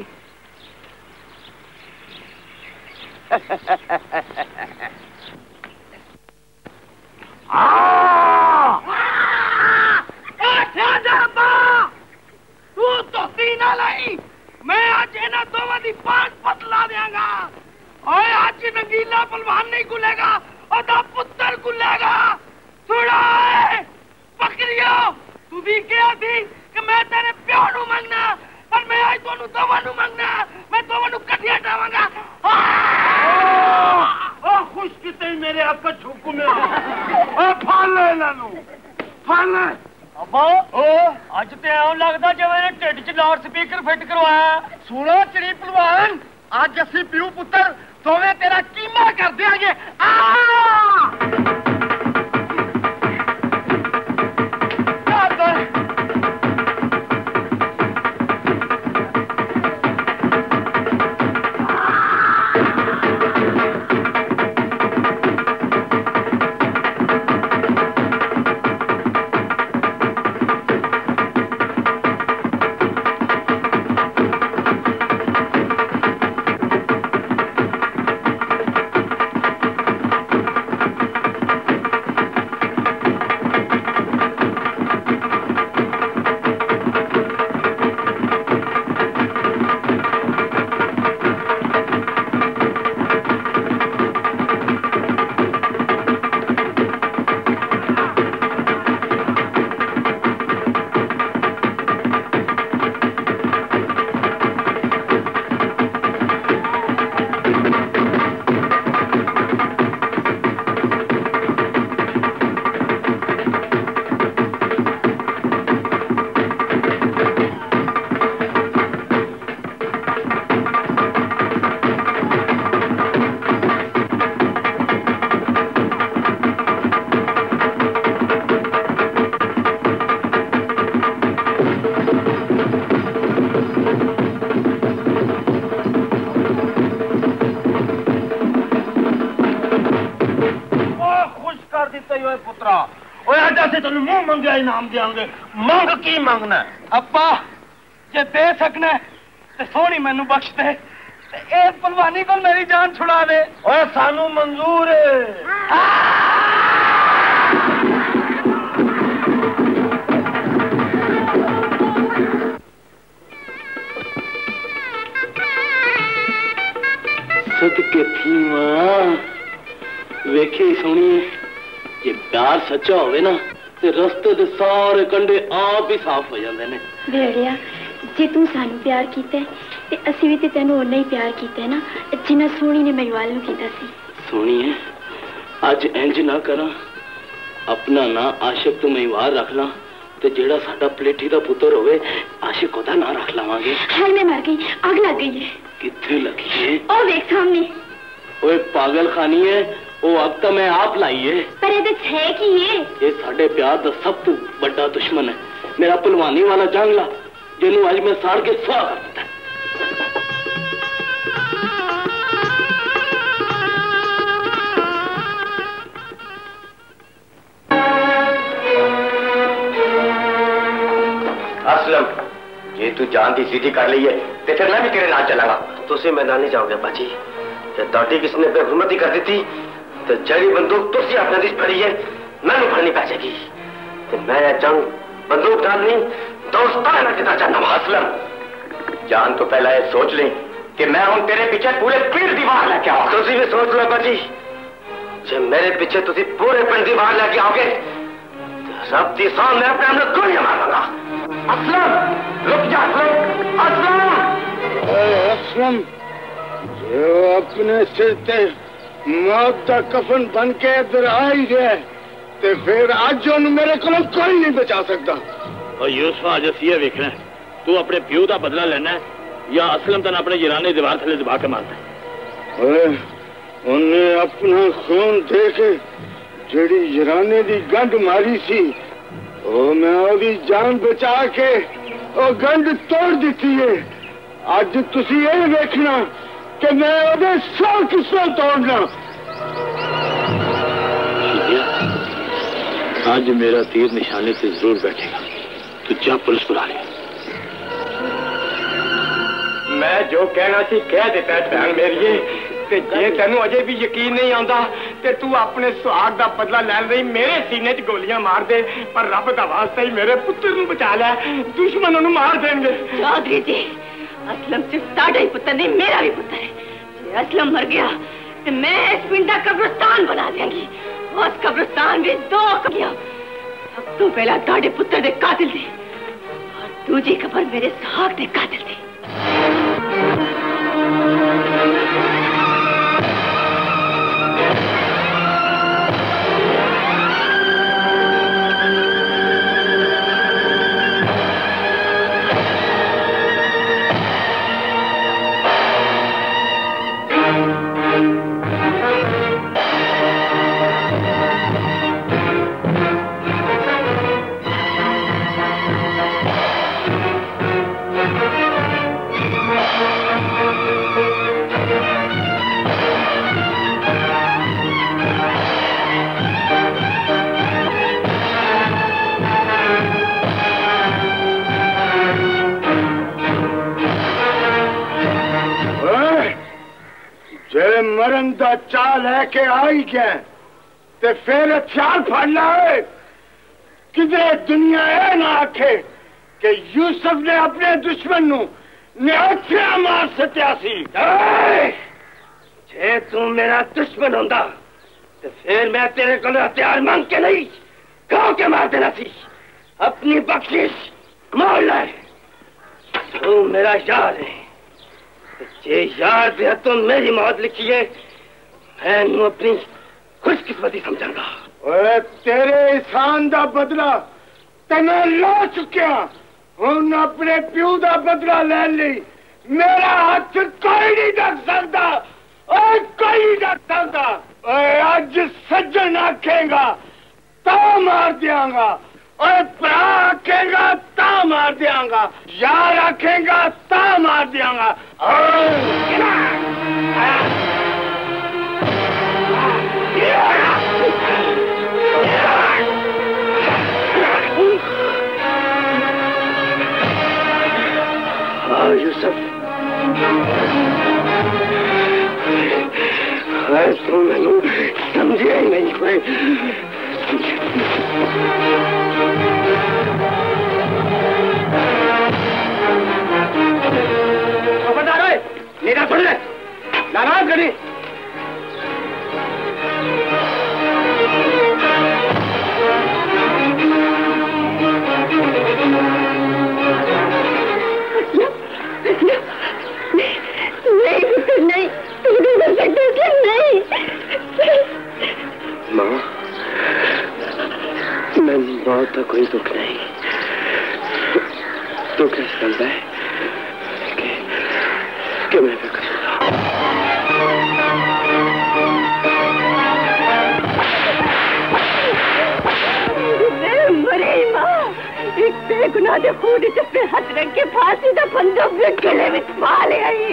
तू तो सीना लाई, मैं आज इन्हां दोवां दी पांच बदला देंगा। ओए आज रंगीला पहलवान नहीं खुलेगा और दा पुत्र खुलेगा। सुना है बकरियो तू भी क्या थी कि मैं तेरे प्यो नू मंगना पर मैं आज तोनू दोवां नू मंगना। मैं दोवां नू कठिया डावांगा। ओ खुश किते मेरे आका झुकू में ओ फाल ले लानू फाल ले। अब्बा ओ आज ते ऐ लगदा जे मेरे टिड्ड च लाउड स्पीकर फिट करवाया। सुनो चिड़ी पहलवान आज असी प्यू पुत्र तो मैं तेरा कीमा कर देंगे। असें तेन मुंह मंगया इनाम देंगे। मंग की मंगना अपा जे दे सकना ते सोहनी मैनू बख्श दे ते इस पलवानी को मेरी जान छुड़ा दे। और सानू मंजूर है। सदके थी मां वेखे सोनी जे प्यार सच्चा होवे ना ते रस्ते दे सारे कंडे आप ही साफ हो जाते हैं। भेड़िया जे तू सानू प्यार कीता है ते असी भी ते तैनू ओना ही प्यार कीता है ना जिन्ना सोनी ने मेरे वाल नू कीता सी। सोनी है अज इंज ना करा अपना ना आशिक तू मेवार रख ला ते जेड़ा साडा प्लेठी दा पुत्र होवे आशिक ओदा ना रख लावांगे। हाय मैं मर गई आग लग गई है। किथे लगी है? ओ देख सामने। ओए पागल खानी है ओ अब तो मैं आप लाई है। पर ये है कि ये साडे प्यार दा सब तू बड़ा दुश्मन है मेरा पलवानी वाला जंगला जिन्नू आज मैं साड़ के सुआ कर दित्ता। जे तू जान की सीधी कर ली है तो फिर मैं भी तेरे नाल चलांगा। तुसी मैं नहीं जाओगे बाजी ते ताटी किसने बेहुरमती कर दी थी तो जड़ी बंदूक तुसी अपने दिस भरी है मैं भरनी पै जाएगी। मैं जंग बंदूक डाल नहीं दोस्ताना कितना चाहना हासलम जान तो पहला ये सोच ली कि मैं हूं तेरे पीछे पूरे पीर दीवार लेके आऊं। तुसी भी सोच लो बाजी जे मेरे पीछे तुसी पूरे पिंड दीवार लेके आओगे रब की सौ मैं अपने हमने गोलियां मारूंगा। असलम रुक जा। असलम जो अपने सिर ते मौत का कफन बन के इधर आई गया ते फिर अज ओनू मेरे को कोई नहीं बचा सकता। और यूसुफ अज असी वेखना तू अपने प्यो का बदला लेना या असलम तन अपने यराने दीवार थले दबा के मारना। उन्हें अपना खून दे के जड़ी यराने की गंढ मारी सी ओ मैं ओदी जान बचा के ओ गंढ तोड़ दी है। अज तुसी ये देखना कि मैं ओदे सौ किस्सा तोड़ना। आज मेरा तीर निशाने से जरूर बैठेगा तू जा पुलिस बुला ले। मैं जो कहना सी कह देता है भैन मेरी ते जे तेन अजे भी यकीन नहीं आता ते तू अपने सुहाग का बदला लैन रही मेरे सीने च गोलियां मार दे पर रब दा वास्ता ही मेरे पुत्र नू बचा लै दुश्मन नू मार देंगे। चौधरी जी असलम सिर्फ साडा ही पुत्र नहीं मेरा भी पुत्र है। जे असलम मर गया ते मैं इस पिंड दा कब्रिस्तान बना देंगी। उस कब्रिस्तान में दो कब्रियां सब तो पहला ताडे पुत्र दे कातिल दी और दूजी कब्र मेरे सुहाग दे कातिल दी। मरण का चा लेके आई गए ते फिर हथियार फड़ना है किधर दुनिया ये ना आखे कि यूसुफ ने अपने दुश्मन नू न्याथिया मार सत्या सी। जे तू मेरा दुश्मन होंदा ते फिर मैं तेरे को हथियार मांग के नहीं खा के मार देना सी। अपनी बख्शिश मार ले तू मेरा यार है जे यार दे हत्थों मेरी मौत लिखी है मैं नू अपनी खुशकिस्मती समझांगा। ओए तेरे एहसान दा बदला तेना ला चुकिया हुन अपने प्यो दा बदला ले ली मेरा हाथ कोई नहीं डक सकदा। ओए कोई नहीं डक सकदा। ओए अज सज्जन आखेगा ता मार दियांगा। ओए भरा आखेगा ता मार दियांगा। यार आखेगा ता मार दियांगा। जाओ यूसुफ, खैर तू मैनू समझे ही नहीं कोई। मेरा पड़ रहा है नाराज करे। नहीं माँ, मैं बहुत तो कोई दुख नहीं, तो क्या चल रहा है कि मैं मरे माँ, एक बेगुनाह दे खून पे हाथ रख के फांसी का पंजाब के गले में पा ले आई।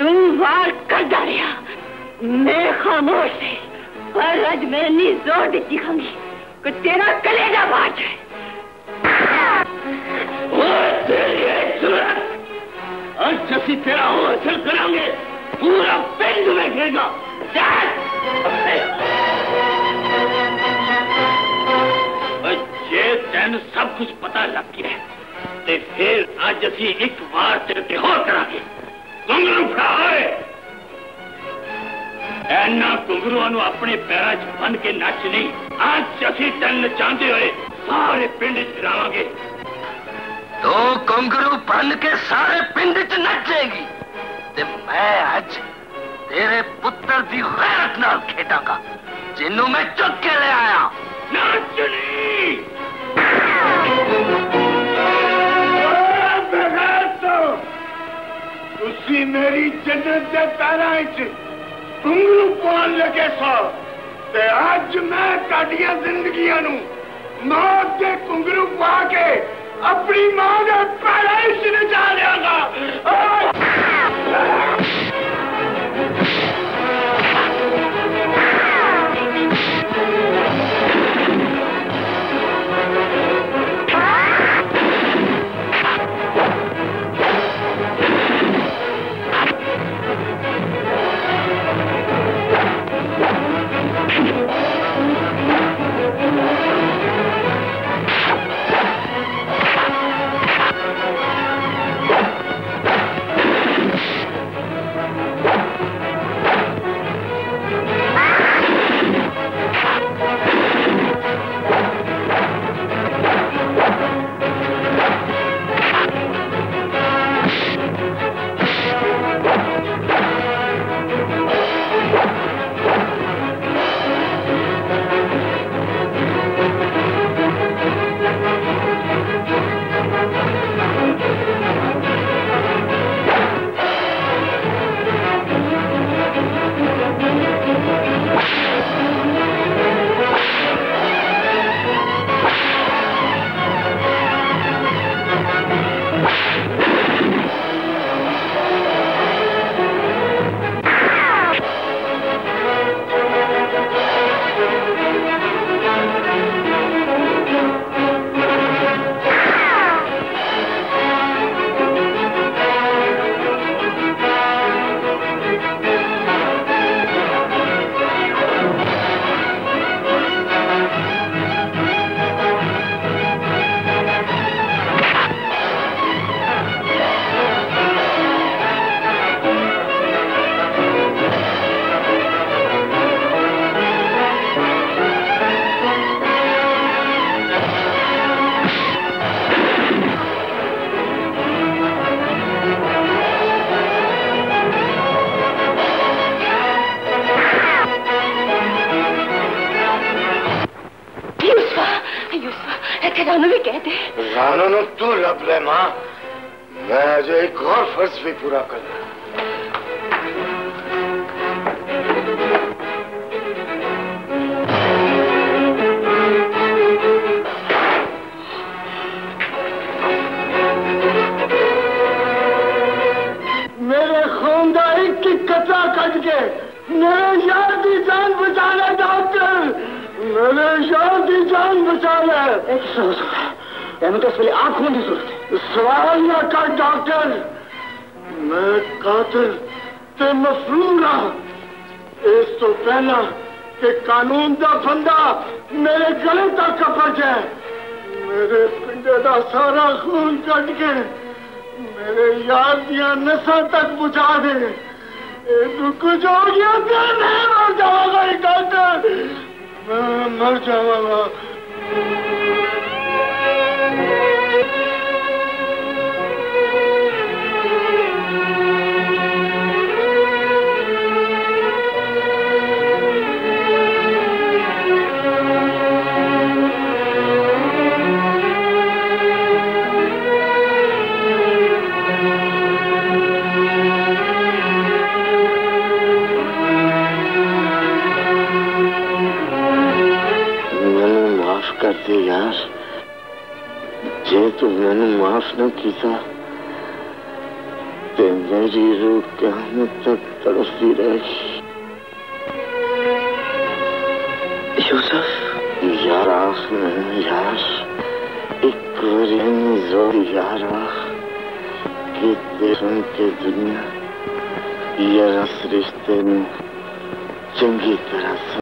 तुम वार कर डालिया। मैं खामोश है पर आज मैं नहीं जोर देती खाऊंगी कि तेरा कलेजा भाज जाए। और जैसी तेरा हो असर कराऊंगे पूरा पेट तुम्हें घेरेगा। ये तैन सब कुछ पता लग गया ते फिर आज जैसी एक बार तेरे होर करांगे। घुंगरू फड़ाए ऐना घुंगरूआं नूं अपने पैरां च बन के नच नहीं। आज जैसी तैन नचांदे होए सारे पिंड च फिरावांगे। तो घुंगरू बन के सारे पिंड च नचेगी ते मैं आज तेरे पुत्र दी खैरत नाल खेडांगा जिन्नू मैं चुक के ले आया। नाचनी उसी मेरी जन्नत के पैरों च घुंगरू पाउण लगे सो ते अज मैं तुहाडियां जिंदगियां नूं मौत के घुंगरू पा के अपनी मां दे पैरां च नचा देवांगा। तेरी रूह क़यामत तक तड़पती रहेगी। यूसुफ यारा में यार एक रेनी जोर यारा कि तेरन के दुनिया यारा रिश्ते में चंगी तरह